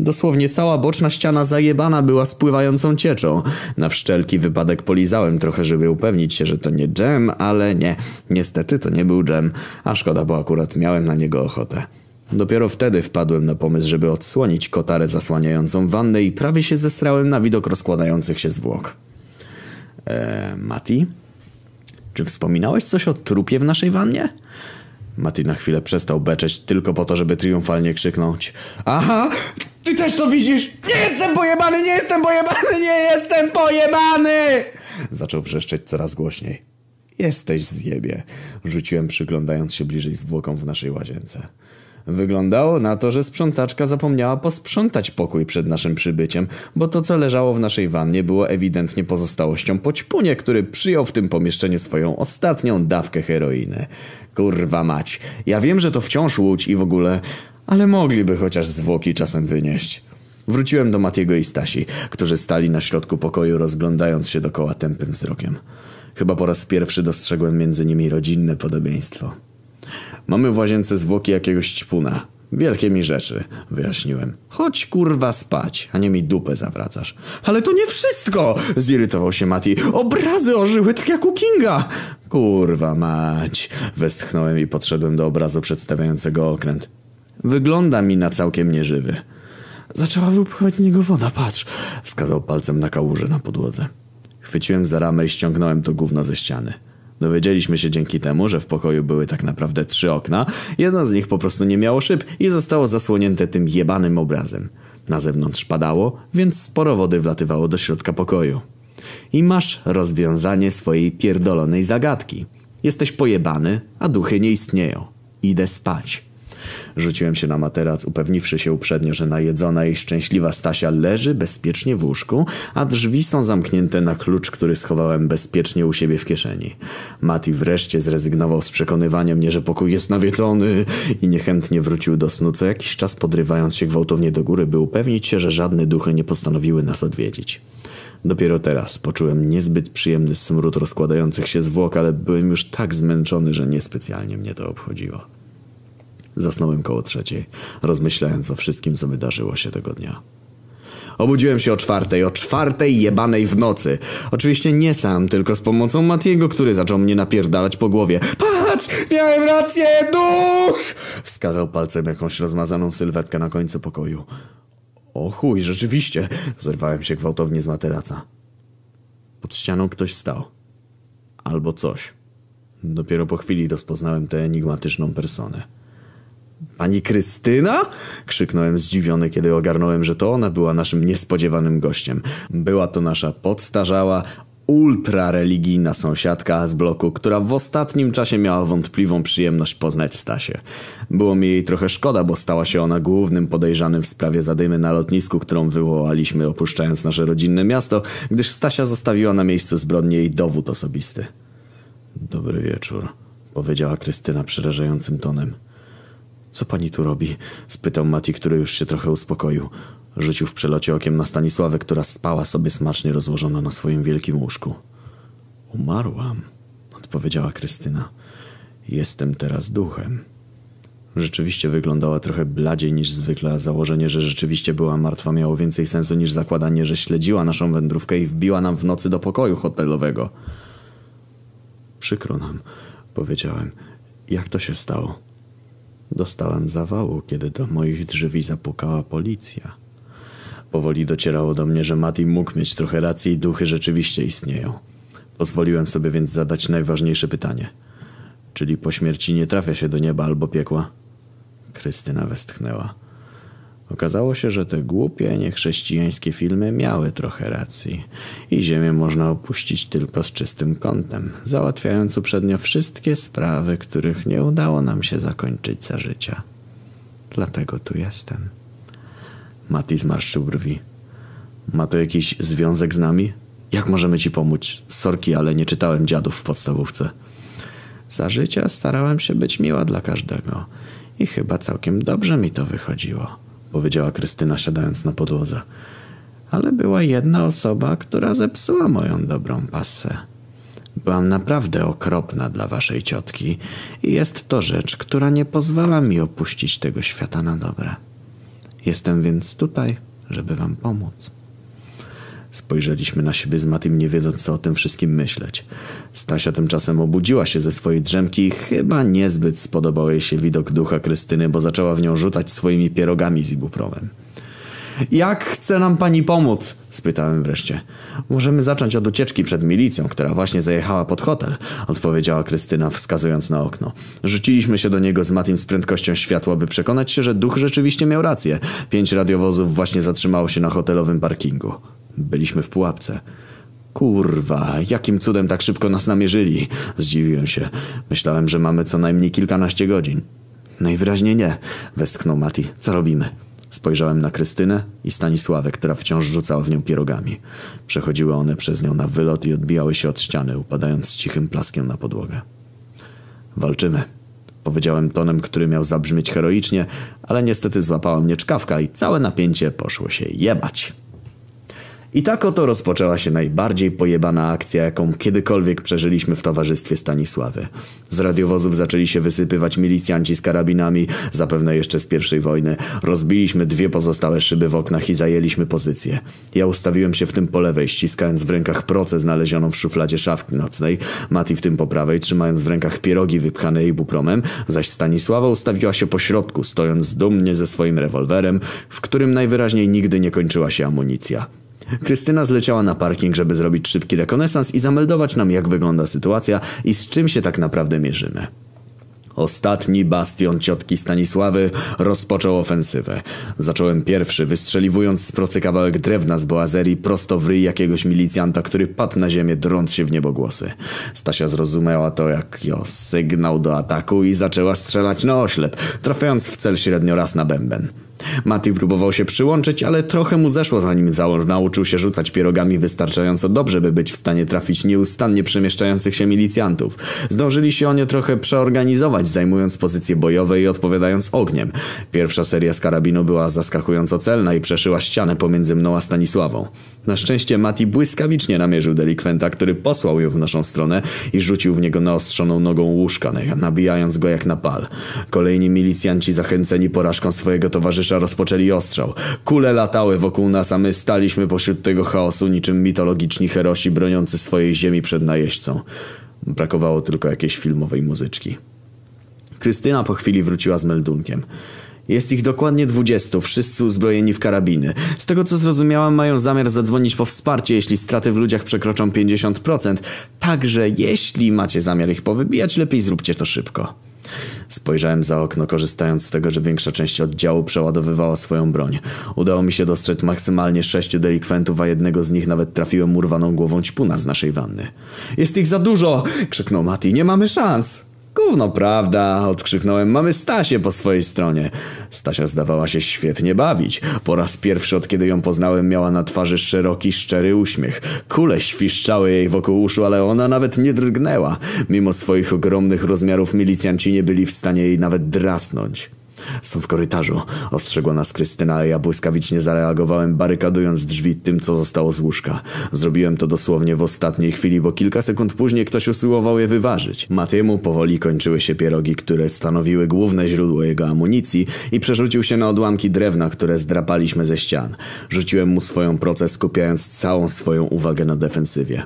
Dosłownie cała boczna ściana zajebana była spływającą cieczą. Na wszelki wypadek polizałem trochę, żeby upewnić się, że to nie dżem, ale nie. Niestety to nie był dżem, a szkoda, bo akurat miałem na niego ochotę. Dopiero wtedy wpadłem na pomysł, żeby odsłonić kotarę zasłaniającą wannę i prawie się zesrałem na widok rozkładających się zwłok. Mati? Czy wspominałeś coś o trupie w naszej wannie? Mati na chwilę przestał beczeć tylko po to, żeby triumfalnie krzyknąć. Aha! Ty też to widzisz? Nie jestem pojebany, nie jestem pojebany, nie jestem pojebany! Zaczął wrzeszczeć coraz głośniej. Jesteś zjebie, rzuciłem, przyglądając się bliżej zwłokom w naszej łazience. Wyglądało na to, że sprzątaczka zapomniała posprzątać pokój przed naszym przybyciem, bo to, co leżało w naszej wannie, było ewidentnie pozostałością po ćpunie, który przyjął w tym pomieszczeniu swoją ostatnią dawkę heroiny. Kurwa mać, ja wiem, że to wciąż Łódź i w ogóle... Ale mogliby chociaż zwłoki czasem wynieść. Wróciłem do Matiego i Stasi, którzy stali na środku pokoju, rozglądając się dokoła tępym wzrokiem. Chyba po raz pierwszy dostrzegłem między nimi rodzinne podobieństwo. Mamy w łazience zwłoki jakiegoś ćpuna. Wielkie mi rzeczy, wyjaśniłem. Chodź kurwa spać, a nie mi dupę zawracasz. Ale to nie wszystko, zirytował się Mati. Obrazy ożyły tak jak u Kinga. Kurwa mać, westchnąłem i podszedłem do obrazu przedstawiającego okręt. Wygląda mi na całkiem nieżywy. Zaczęła wypływać z niego woda, patrz, wskazał palcem na kałużę na podłodze. Chwyciłem za ramę i ściągnąłem to gówno ze ściany. Dowiedzieliśmy się dzięki temu, że w pokoju były tak naprawdę 3 okna, jedno z nich po prostu nie miało szyb i zostało zasłonięte tym jebanym obrazem. Na zewnątrz padało, więc sporo wody wlatywało do środka pokoju. I masz rozwiązanie swojej pierdolonej zagadki. Jesteś pojebany, a duchy nie istnieją. Idę spać. Rzuciłem się na materac, upewniwszy się uprzednio, że najedzona i szczęśliwa Stasia leży bezpiecznie w łóżku, a drzwi są zamknięte na klucz, który schowałem bezpiecznie u siebie w kieszeni. Mati wreszcie zrezygnował z przekonywania mnie, że pokój jest nawiedzony i niechętnie wrócił do snu, co jakiś czas podrywając się gwałtownie do góry, by upewnić się, że żadne duchy nie postanowiły nas odwiedzić. Dopiero teraz poczułem niezbyt przyjemny smród rozkładających się zwłok, ale byłem już tak zmęczony, że niespecjalnie mnie to obchodziło. Zasnąłem koło 3:00, rozmyślając o wszystkim, co wydarzyło się tego dnia. Obudziłem się o czwartej jebanej w nocy. Oczywiście nie sam, tylko z pomocą Matiego, który zaczął mnie napierdalać po głowie. Patrz, miałem rację, duch! Wskazał palcem jakąś rozmazaną sylwetkę na końcu pokoju. O chuj, rzeczywiście! Zerwałem się gwałtownie z materaca. Pod ścianą ktoś stał. Albo coś. Dopiero po chwili rozpoznałem tę enigmatyczną personę. Pani Krystyna? Krzyknąłem zdziwiony, kiedy ogarnąłem, że to ona była naszym niespodziewanym gościem. Była to nasza podstarzała, ultrareligijna sąsiadka z bloku, która w ostatnim czasie miała wątpliwą przyjemność poznać Stasię. Było mi jej trochę szkoda, bo stała się ona głównym podejrzanym w sprawie zadymy na lotnisku, którą wywołaliśmy opuszczając nasze rodzinne miasto, gdyż Stasia zostawiła na miejscu zbrodni jej dowód osobisty. Dobry wieczór, powiedziała Krystyna przerażającym tonem. Co pani tu robi? Spytał Mati, który już się trochę uspokoił. Rzucił w przelocie okiem na Stanisławę, która spała sobie smacznie rozłożona na swoim wielkim łóżku. Umarłam, odpowiedziała Krystyna. Jestem teraz duchem. Rzeczywiście wyglądała trochę bladziej niż zwykle, a założenie, że rzeczywiście była martwa, miało więcej sensu niż zakładanie, że śledziła naszą wędrówkę i wbiła nam w nocy do pokoju hotelowego. Przykro nam, powiedziałem. Jak to się stało? Dostałem zawału, kiedy do moich drzwi zapukała policja. Powoli docierało do mnie, że Mati mógł mieć trochę racji i duchy rzeczywiście istnieją. Pozwoliłem sobie więc zadać najważniejsze pytanie. Czyli po śmierci nie trafia się do nieba albo piekła? Krystyna westchnęła. Okazało się, że te głupie, niechrześcijańskie filmy miały trochę racji. I ziemię można opuścić tylko z czystym kątem, załatwiając uprzednio wszystkie sprawy, których nie udało nam się zakończyć za życia. Dlatego tu jestem. Mati zmarszczył brwi. Ma to jakiś związek z nami? Jak możemy ci pomóc? Sorki, ale nie czytałem Dziadów w podstawówce. Za życia starałem się być miła dla każdego. I chyba całkiem dobrze mi to wychodziło. Powiedziała Krystyna, siadając na podłodze. Ale była jedna osoba, która zepsuła moją dobrą pasę. Byłam naprawdę okropna dla waszej ciotki i jest to rzecz, która nie pozwala mi opuścić tego świata na dobre. Jestem więc tutaj, żeby wam pomóc. Spojrzeliśmy na siebie z Matim, nie wiedząc, co o tym wszystkim myśleć. Stasia tymczasem obudziła się ze swojej drzemki i chyba niezbyt spodobał jej się widok ducha Krystyny, bo zaczęła w nią rzucać swoimi pierogami z ibuprofenem. Jak chce nam pani pomóc? Spytałem wreszcie. Możemy zacząć od ucieczki przed milicją, która właśnie zajechała pod hotel, odpowiedziała Krystyna, wskazując na okno. Rzuciliśmy się do niego z Matim z prędkością światła, by przekonać się, że duch rzeczywiście miał rację. 5 radiowozów właśnie zatrzymało się na hotelowym parkingu. Byliśmy w pułapce. Kurwa, jakim cudem tak szybko nas namierzyli? Zdziwiłem się. Myślałem, że mamy co najmniej kilkanaście godzin. Najwyraźniej nie, westchnął Mati. Co robimy? Spojrzałem na Krystynę i Stanisławę, która wciąż rzucała w nią pierogami. Przechodziły one przez nią na wylot i odbijały się od ściany, upadając cichym plaskiem na podłogę. Walczymy, powiedziałem tonem, który miał zabrzmieć heroicznie, ale niestety złapała mnie czkawka i całe napięcie poszło się jebać. I tak oto rozpoczęła się najbardziej pojebana akcja, jaką kiedykolwiek przeżyliśmy w towarzystwie Stanisławy. Z radiowozów zaczęli się wysypywać milicjanci z karabinami, zapewne jeszcze z pierwszej wojny. Rozbiliśmy 2 pozostałe szyby w oknach i zajęliśmy pozycję. Ja ustawiłem się w tym po lewej, ściskając w rękach procę znalezioną w szufladzie szafki nocnej, Mati w tym po prawej, trzymając w rękach pierogi wypchane ibupromem, zaś Stanisława ustawiła się po środku, stojąc dumnie ze swoim rewolwerem, w którym najwyraźniej nigdy nie kończyła się amunicja. Krystyna zleciała na parking, żeby zrobić szybki rekonesans i zameldować nam, jak wygląda sytuacja i z czym się tak naprawdę mierzymy. Ostatni bastion ciotki Stanisławy rozpoczął ofensywę. Zacząłem pierwszy, wystrzeliwując z procy kawałek drewna z boazerii prosto w ryj jakiegoś milicjanta, który padł na ziemię, drąc się w niebogłosy. Stasia zrozumiała to jak sygnał do ataku i zaczęła strzelać na oślep, trafiając w cel średnio raz na bęben. Mati próbował się przyłączyć, ale trochę mu zeszło, zanim nauczył się rzucać pierogami wystarczająco dobrze, by być w stanie trafić nieustannie przemieszczających się milicjantów. Zdążyli się oni trochę przeorganizować, zajmując pozycje bojowe i odpowiadając ogniem. Pierwsza seria z karabinu była zaskakująco celna i przeszyła ścianę pomiędzy mną a Stanisławą. Na szczęście Mati błyskawicznie namierzył delikwenta, który posłał ją w naszą stronę i rzucił w niego naostrzoną nogą łóżka, nabijając go jak na pal. Kolejni milicjanci, zachęceni porażką swojego towarzysza, rozpoczęli ostrzał. Kule latały wokół nas, a my staliśmy pośród tego chaosu niczym mitologiczni herosi broniący swojej ziemi przed najeźdźcą. Brakowało tylko jakiejś filmowej muzyczki. Krystyna po chwili wróciła z meldunkiem. Jest ich dokładnie 20, wszyscy uzbrojeni w karabiny. Z tego co zrozumiałam, mają zamiar zadzwonić po wsparcie, jeśli straty w ludziach przekroczą 50%. Także jeśli macie zamiar ich powybijać, lepiej zróbcie to szybko. Spojrzałem za okno, korzystając z tego, że większa część oddziału przeładowywała swoją broń. Udało mi się dostrzec maksymalnie 6 delikwentów, a jednego z nich nawet trafiłem urwaną głową ćpuna z naszej wanny. Jest ich za dużo! Krzyknął Mati. Nie mamy szans! Gówno prawda, odkrzyknąłem, mamy Stasię po swojej stronie. Stasia zdawała się świetnie bawić. Po raz pierwszy od kiedy ją poznałem miała na twarzy szeroki, szczery uśmiech. Kule świszczały jej wokół uszu, ale ona nawet nie drgnęła. Mimo swoich ogromnych rozmiarów milicjanci nie byli w stanie jej nawet drasnąć. Są w korytarzu, ostrzegła nas Krystyna, a ja błyskawicznie zareagowałem, barykadując drzwi tym, co zostało z łóżka. Zrobiłem to dosłownie w ostatniej chwili, bo kilka sekund później ktoś usiłował je wyważyć. Matiemu powoli kończyły się pierogi, które stanowiły główne źródło jego amunicji i przerzucił się na odłamki drewna, które zdrapaliśmy ze ścian. Rzuciłem mu swoją procę, skupiając całą swoją uwagę na defensywie.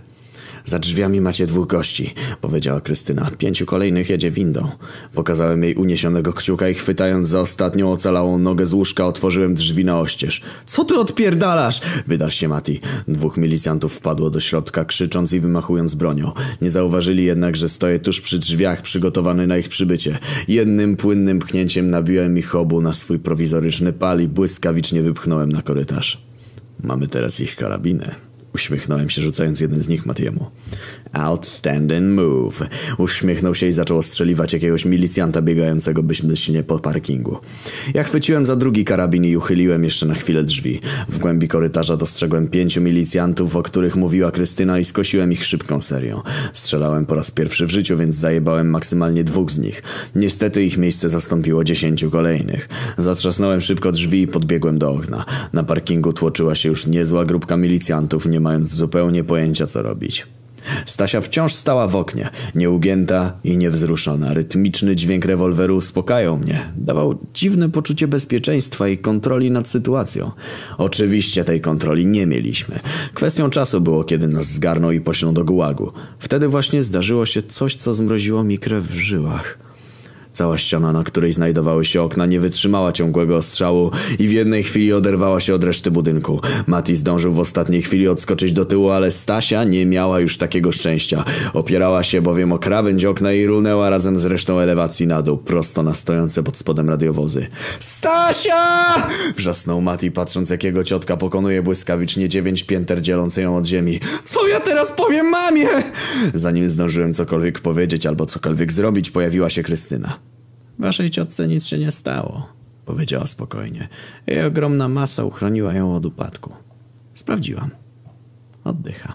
Za drzwiami macie 2 gości, powiedziała Krystyna. 5 kolejnych jedzie windą. Pokazałem jej uniesionego kciuka i chwytając za ostatnią ocalałą nogę z łóżka otworzyłem drzwi na oścież. Co ty odpierdalasz? Wydarł się Mati. 2 milicjantów wpadło do środka krzycząc i wymachując bronią. Nie zauważyli jednak, że stoję tuż przy drzwiach przygotowany na ich przybycie. Jednym płynnym pchnięciem nabiłem ich obu na swój prowizoryczny pal i błyskawicznie wypchnąłem na korytarz. Mamy teraz ich karabiny. Uśmiechnąłem się, rzucając jeden z nich Matiemu. Outstanding move. Uśmiechnął się i zaczął ostrzeliwać jakiegoś milicjanta biegającego bezmyślnie po parkingu. Ja chwyciłem za drugi karabin i uchyliłem jeszcze na chwilę drzwi. W głębi korytarza dostrzegłem 5 milicjantów, o których mówiła Krystyna i skosiłem ich szybką serią. Strzelałem po raz pierwszy w życiu, więc zajebałem maksymalnie 2 z nich. Niestety ich miejsce zastąpiło 10 kolejnych. Zatrzasnąłem szybko drzwi i podbiegłem do okna. Na parkingu tłoczyła się już niezła grupka milicjantów, nie mając zupełnie pojęcia co robić. Stasia wciąż stała w oknie, nieugięta i niewzruszona. Rytmiczny dźwięk rewolweru uspokajał mnie. Dawał dziwne poczucie bezpieczeństwa i kontroli nad sytuacją. Oczywiście tej kontroli nie mieliśmy. Kwestią czasu było, kiedy nas zgarnął i poślął do gułagu. Wtedy właśnie zdarzyło się coś, co zmroziło mi krew w żyłach. Cała ściana, na której znajdowały się okna, nie wytrzymała ciągłego ostrzału i w jednej chwili oderwała się od reszty budynku. Mati zdążył w ostatniej chwili odskoczyć do tyłu, ale Stasia nie miała już takiego szczęścia. Opierała się bowiem o krawędź okna i runęła razem z resztą elewacji na dół, prosto na stojące pod spodem radiowozy. Stasia! Wrzasnął Mati, patrząc jak jego ciotka pokonuje błyskawicznie 9 pięter dzielące ją od ziemi. Co ja teraz powiem mamie? Zanim zdążyłem cokolwiek powiedzieć albo cokolwiek zrobić, pojawiła się Krystyna. Waszej ciotce nic się nie stało, powiedziała spokojnie. Jej ogromna masa uchroniła ją od upadku. Sprawdziłam. Oddycha.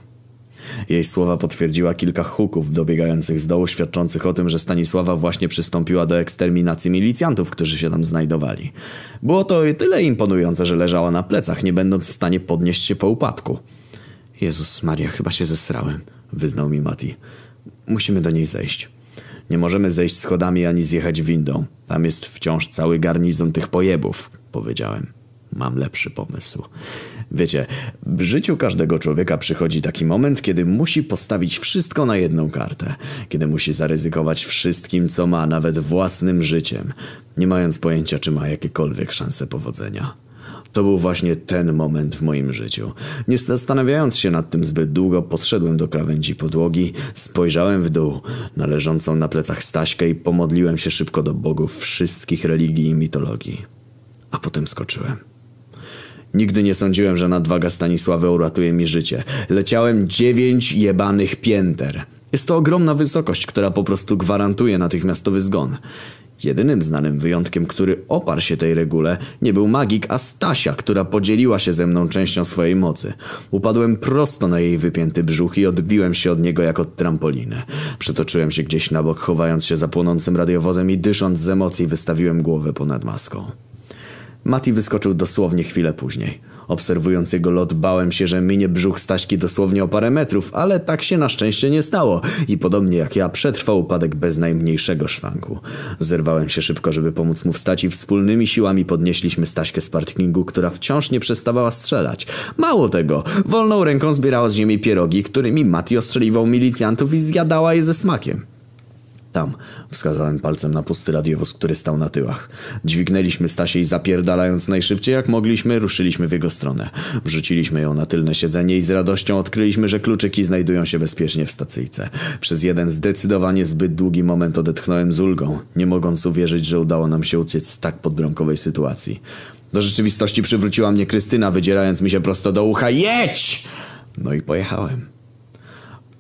Jej słowa potwierdziła kilka huków dobiegających z dołu, świadczących o tym, że Stanisława właśnie przystąpiła do eksterminacji milicjantów, którzy się tam znajdowali. Było to tyle imponujące, że leżała na plecach, nie będąc w stanie podnieść się po upadku. Jezus Maria, chyba się zesrałem, wyznał mi Mati. Musimy do niej zejść. Nie możemy zejść schodami ani zjechać windą. Tam jest wciąż cały garnizon tych pojebów, powiedziałem. Mam lepszy pomysł. Wiecie, w życiu każdego człowieka przychodzi taki moment, kiedy musi postawić wszystko na jedną kartę. Kiedy musi zaryzykować wszystkim, co ma, nawet własnym życiem. Nie mając pojęcia, czy ma jakiekolwiek szanse powodzenia. To był właśnie ten moment w moim życiu. Nie zastanawiając się nad tym zbyt długo, podszedłem do krawędzi podłogi, spojrzałem w dół na leżącą na plecach Staśkę i pomodliłem się szybko do bogów wszystkich religii i mitologii. A potem skoczyłem. Nigdy nie sądziłem, że nadwaga Stanisławy uratuje mi życie. Leciałem 9 jebanych pięter. Jest to ogromna wysokość, która po prostu gwarantuje natychmiastowy zgon. Jedynym znanym wyjątkiem, który oparł się tej regule, nie był magik, a Stasia, która podzieliła się ze mną częścią swojej mocy. Upadłem prosto na jej wypięty brzuch i odbiłem się od niego jak od trampoliny. Przetoczyłem się gdzieś na bok, chowając się za płonącym radiowozem i dysząc z emocji wystawiłem głowę ponad maską. Mati wyskoczył dosłownie chwilę później. Obserwując jego lot, bałem się, że minie brzuch Staśki dosłownie o parę metrów, ale tak się na szczęście nie stało i podobnie jak ja przetrwał upadek bez najmniejszego szwanku. Zerwałem się szybko, żeby pomóc mu wstać i wspólnymi siłami podnieśliśmy Staśkę z parkingu, która wciąż nie przestawała strzelać. Mało tego, wolną ręką zbierała z ziemi pierogi, którymi Mati ostrzeliwał milicjantów i zjadała je ze smakiem. Tam, wskazałem palcem na pusty radiowóz, który stał na tyłach. Dźwignęliśmy Stasię i zapierdalając najszybciej jak mogliśmy, ruszyliśmy w jego stronę. Wrzuciliśmy ją na tylne siedzenie i z radością odkryliśmy, że kluczyki znajdują się bezpiecznie w stacyjce. Przez jeden zdecydowanie zbyt długi moment odetchnąłem z ulgą, nie mogąc uwierzyć, że udało nam się uciec z tak podbramkowej sytuacji. Do rzeczywistości przywróciła mnie Krystyna, wydzierając mi się prosto do ucha. Jedź! No i pojechałem.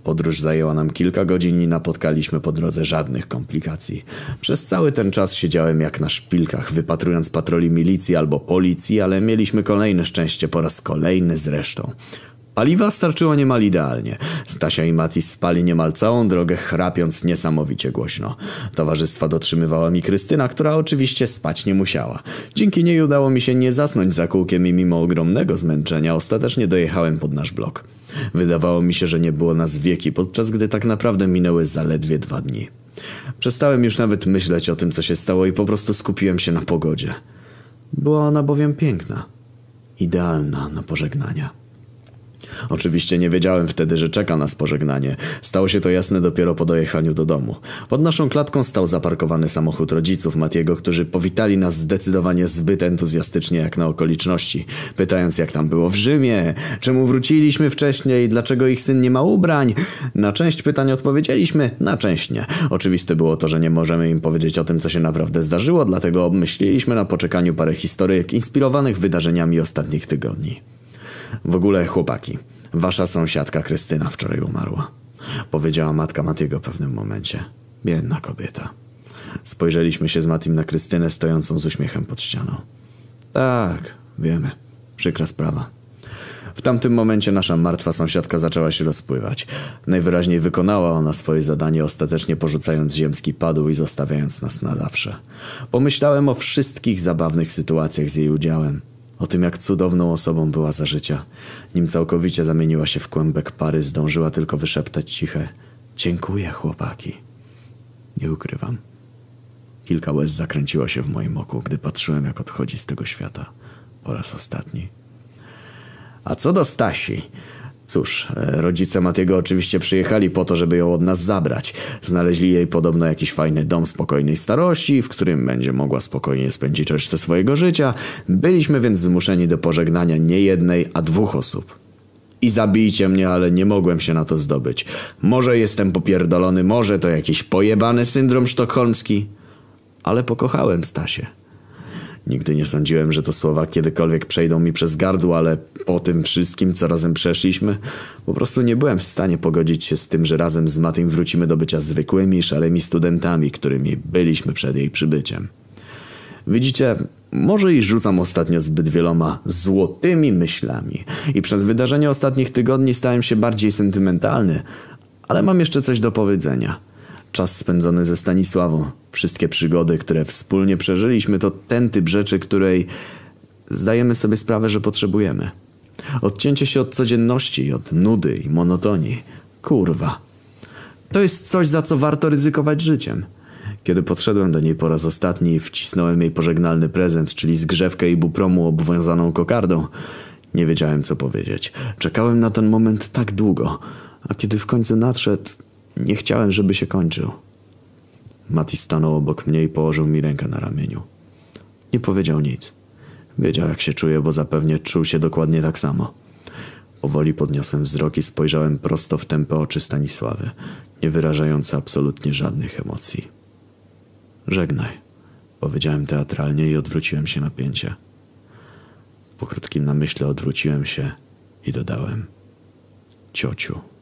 Podróż zajęła nam kilka godzin i napotkaliśmy po drodze żadnych komplikacji. Przez cały ten czas siedziałem jak na szpilkach, wypatrując patroli milicji albo policji, ale mieliśmy kolejne szczęście po raz kolejny zresztą. Paliwa starczyło niemal idealnie. Stasia i Mati spali niemal całą drogę, chrapiąc niesamowicie głośno. Towarzystwa dotrzymywała mi Krystyna, która oczywiście spać nie musiała. Dzięki niej udało mi się nie zasnąć za kółkiem i mimo ogromnego zmęczenia ostatecznie dojechałem pod nasz blok. Wydawało mi się, że nie było nas wieki, podczas gdy tak naprawdę minęły zaledwie 2 dni. Przestałem już nawet myśleć o tym, co się stało i po prostu skupiłem się na pogodzie. Była ona bowiem piękna. Idealna na pożegnania. Oczywiście nie wiedziałem wtedy, że czeka nas pożegnanie. Stało się to jasne dopiero po dojechaniu do domu. Pod naszą klatką stał zaparkowany samochód rodziców Matiego, którzy powitali nas zdecydowanie zbyt entuzjastycznie jak na okoliczności, pytając jak tam było w Rzymie, czemu wróciliśmy wcześniej, dlaczego ich syn nie ma ubrań. Na część pytań odpowiedzieliśmy, na część nie. Oczywiste było to, że nie możemy im powiedzieć o tym, co się naprawdę zdarzyło, dlatego obmyśliliśmy na poczekaniu parę historyjek inspirowanych wydarzeniami ostatnich tygodni. W ogóle chłopaki, wasza sąsiadka Krystyna wczoraj umarła. Powiedziała matka Matiego w pewnym momencie. Biedna kobieta. Spojrzeliśmy się z Matim na Krystynę stojącą z uśmiechem pod ścianą. Tak, wiemy. Przykra sprawa. W tamtym momencie nasza martwa sąsiadka zaczęła się rozpływać. Najwyraźniej wykonała ona swoje zadanie, ostatecznie porzucając ziemski padł i zostawiając nas na zawsze. Pomyślałem o wszystkich zabawnych sytuacjach z jej udziałem. O tym, jak cudowną osobą była za życia. Nim całkowicie zamieniła się w kłębek pary, zdążyła tylko wyszeptać ciche „Dziękuję, chłopaki”. Nie ukrywam. Kilka łez zakręciło się w moim oku, gdy patrzyłem, jak odchodzi z tego świata po raz ostatni. A co do Stasi? Cóż, rodzice Matiego oczywiście przyjechali po to, żeby ją od nas zabrać. Znaleźli jej podobno jakiś fajny dom spokojnej starości, w którym będzie mogła spokojnie spędzić resztę swojego życia. Byliśmy więc zmuszeni do pożegnania nie jednej, a 2 osób. I zabijcie mnie, ale nie mogłem się na to zdobyć. Może jestem popierdolony, może to jakiś pojebany syndrom sztokholmski. Ale pokochałem Stasię. Nigdy nie sądziłem, że to słowa kiedykolwiek przejdą mi przez gardło, ale po tym wszystkim, co razem przeszliśmy, po prostu nie byłem w stanie pogodzić się z tym, że razem z Matym wrócimy do bycia zwykłymi, szarymi studentami, którymi byliśmy przed jej przybyciem. Widzicie, może i rzucam ostatnio zbyt wieloma złotymi myślami i przez wydarzenia ostatnich tygodni stałem się bardziej sentymentalny, ale mam jeszcze coś do powiedzenia. Czas spędzony ze Stanisławą, wszystkie przygody, które wspólnie przeżyliśmy, to ten typ rzeczy, której zdajemy sobie sprawę, że potrzebujemy. Odcięcie się od codzienności, od nudy i monotonii. Kurwa. To jest coś, za co warto ryzykować życiem. Kiedy podszedłem do niej po raz ostatni, wcisnąłem jej pożegnalny prezent, czyli zgrzewkę ibupromu obwiązaną kokardą. Nie wiedziałem, co powiedzieć. Czekałem na ten moment tak długo, a kiedy w końcu nadszedł, nie chciałem, żeby się kończył. Mati stanął obok mnie i położył mi rękę na ramieniu. Nie powiedział nic. Wiedział, jak się czuję, bo zapewne czuł się dokładnie tak samo. Powoli podniosłem wzrok i spojrzałem prosto w tępe oczy Stanisławy, nie wyrażające absolutnie żadnych emocji. Żegnaj, powiedziałem teatralnie i odwróciłem się na pięcie. Po krótkim namyśle odwróciłem się i dodałem: ciociu.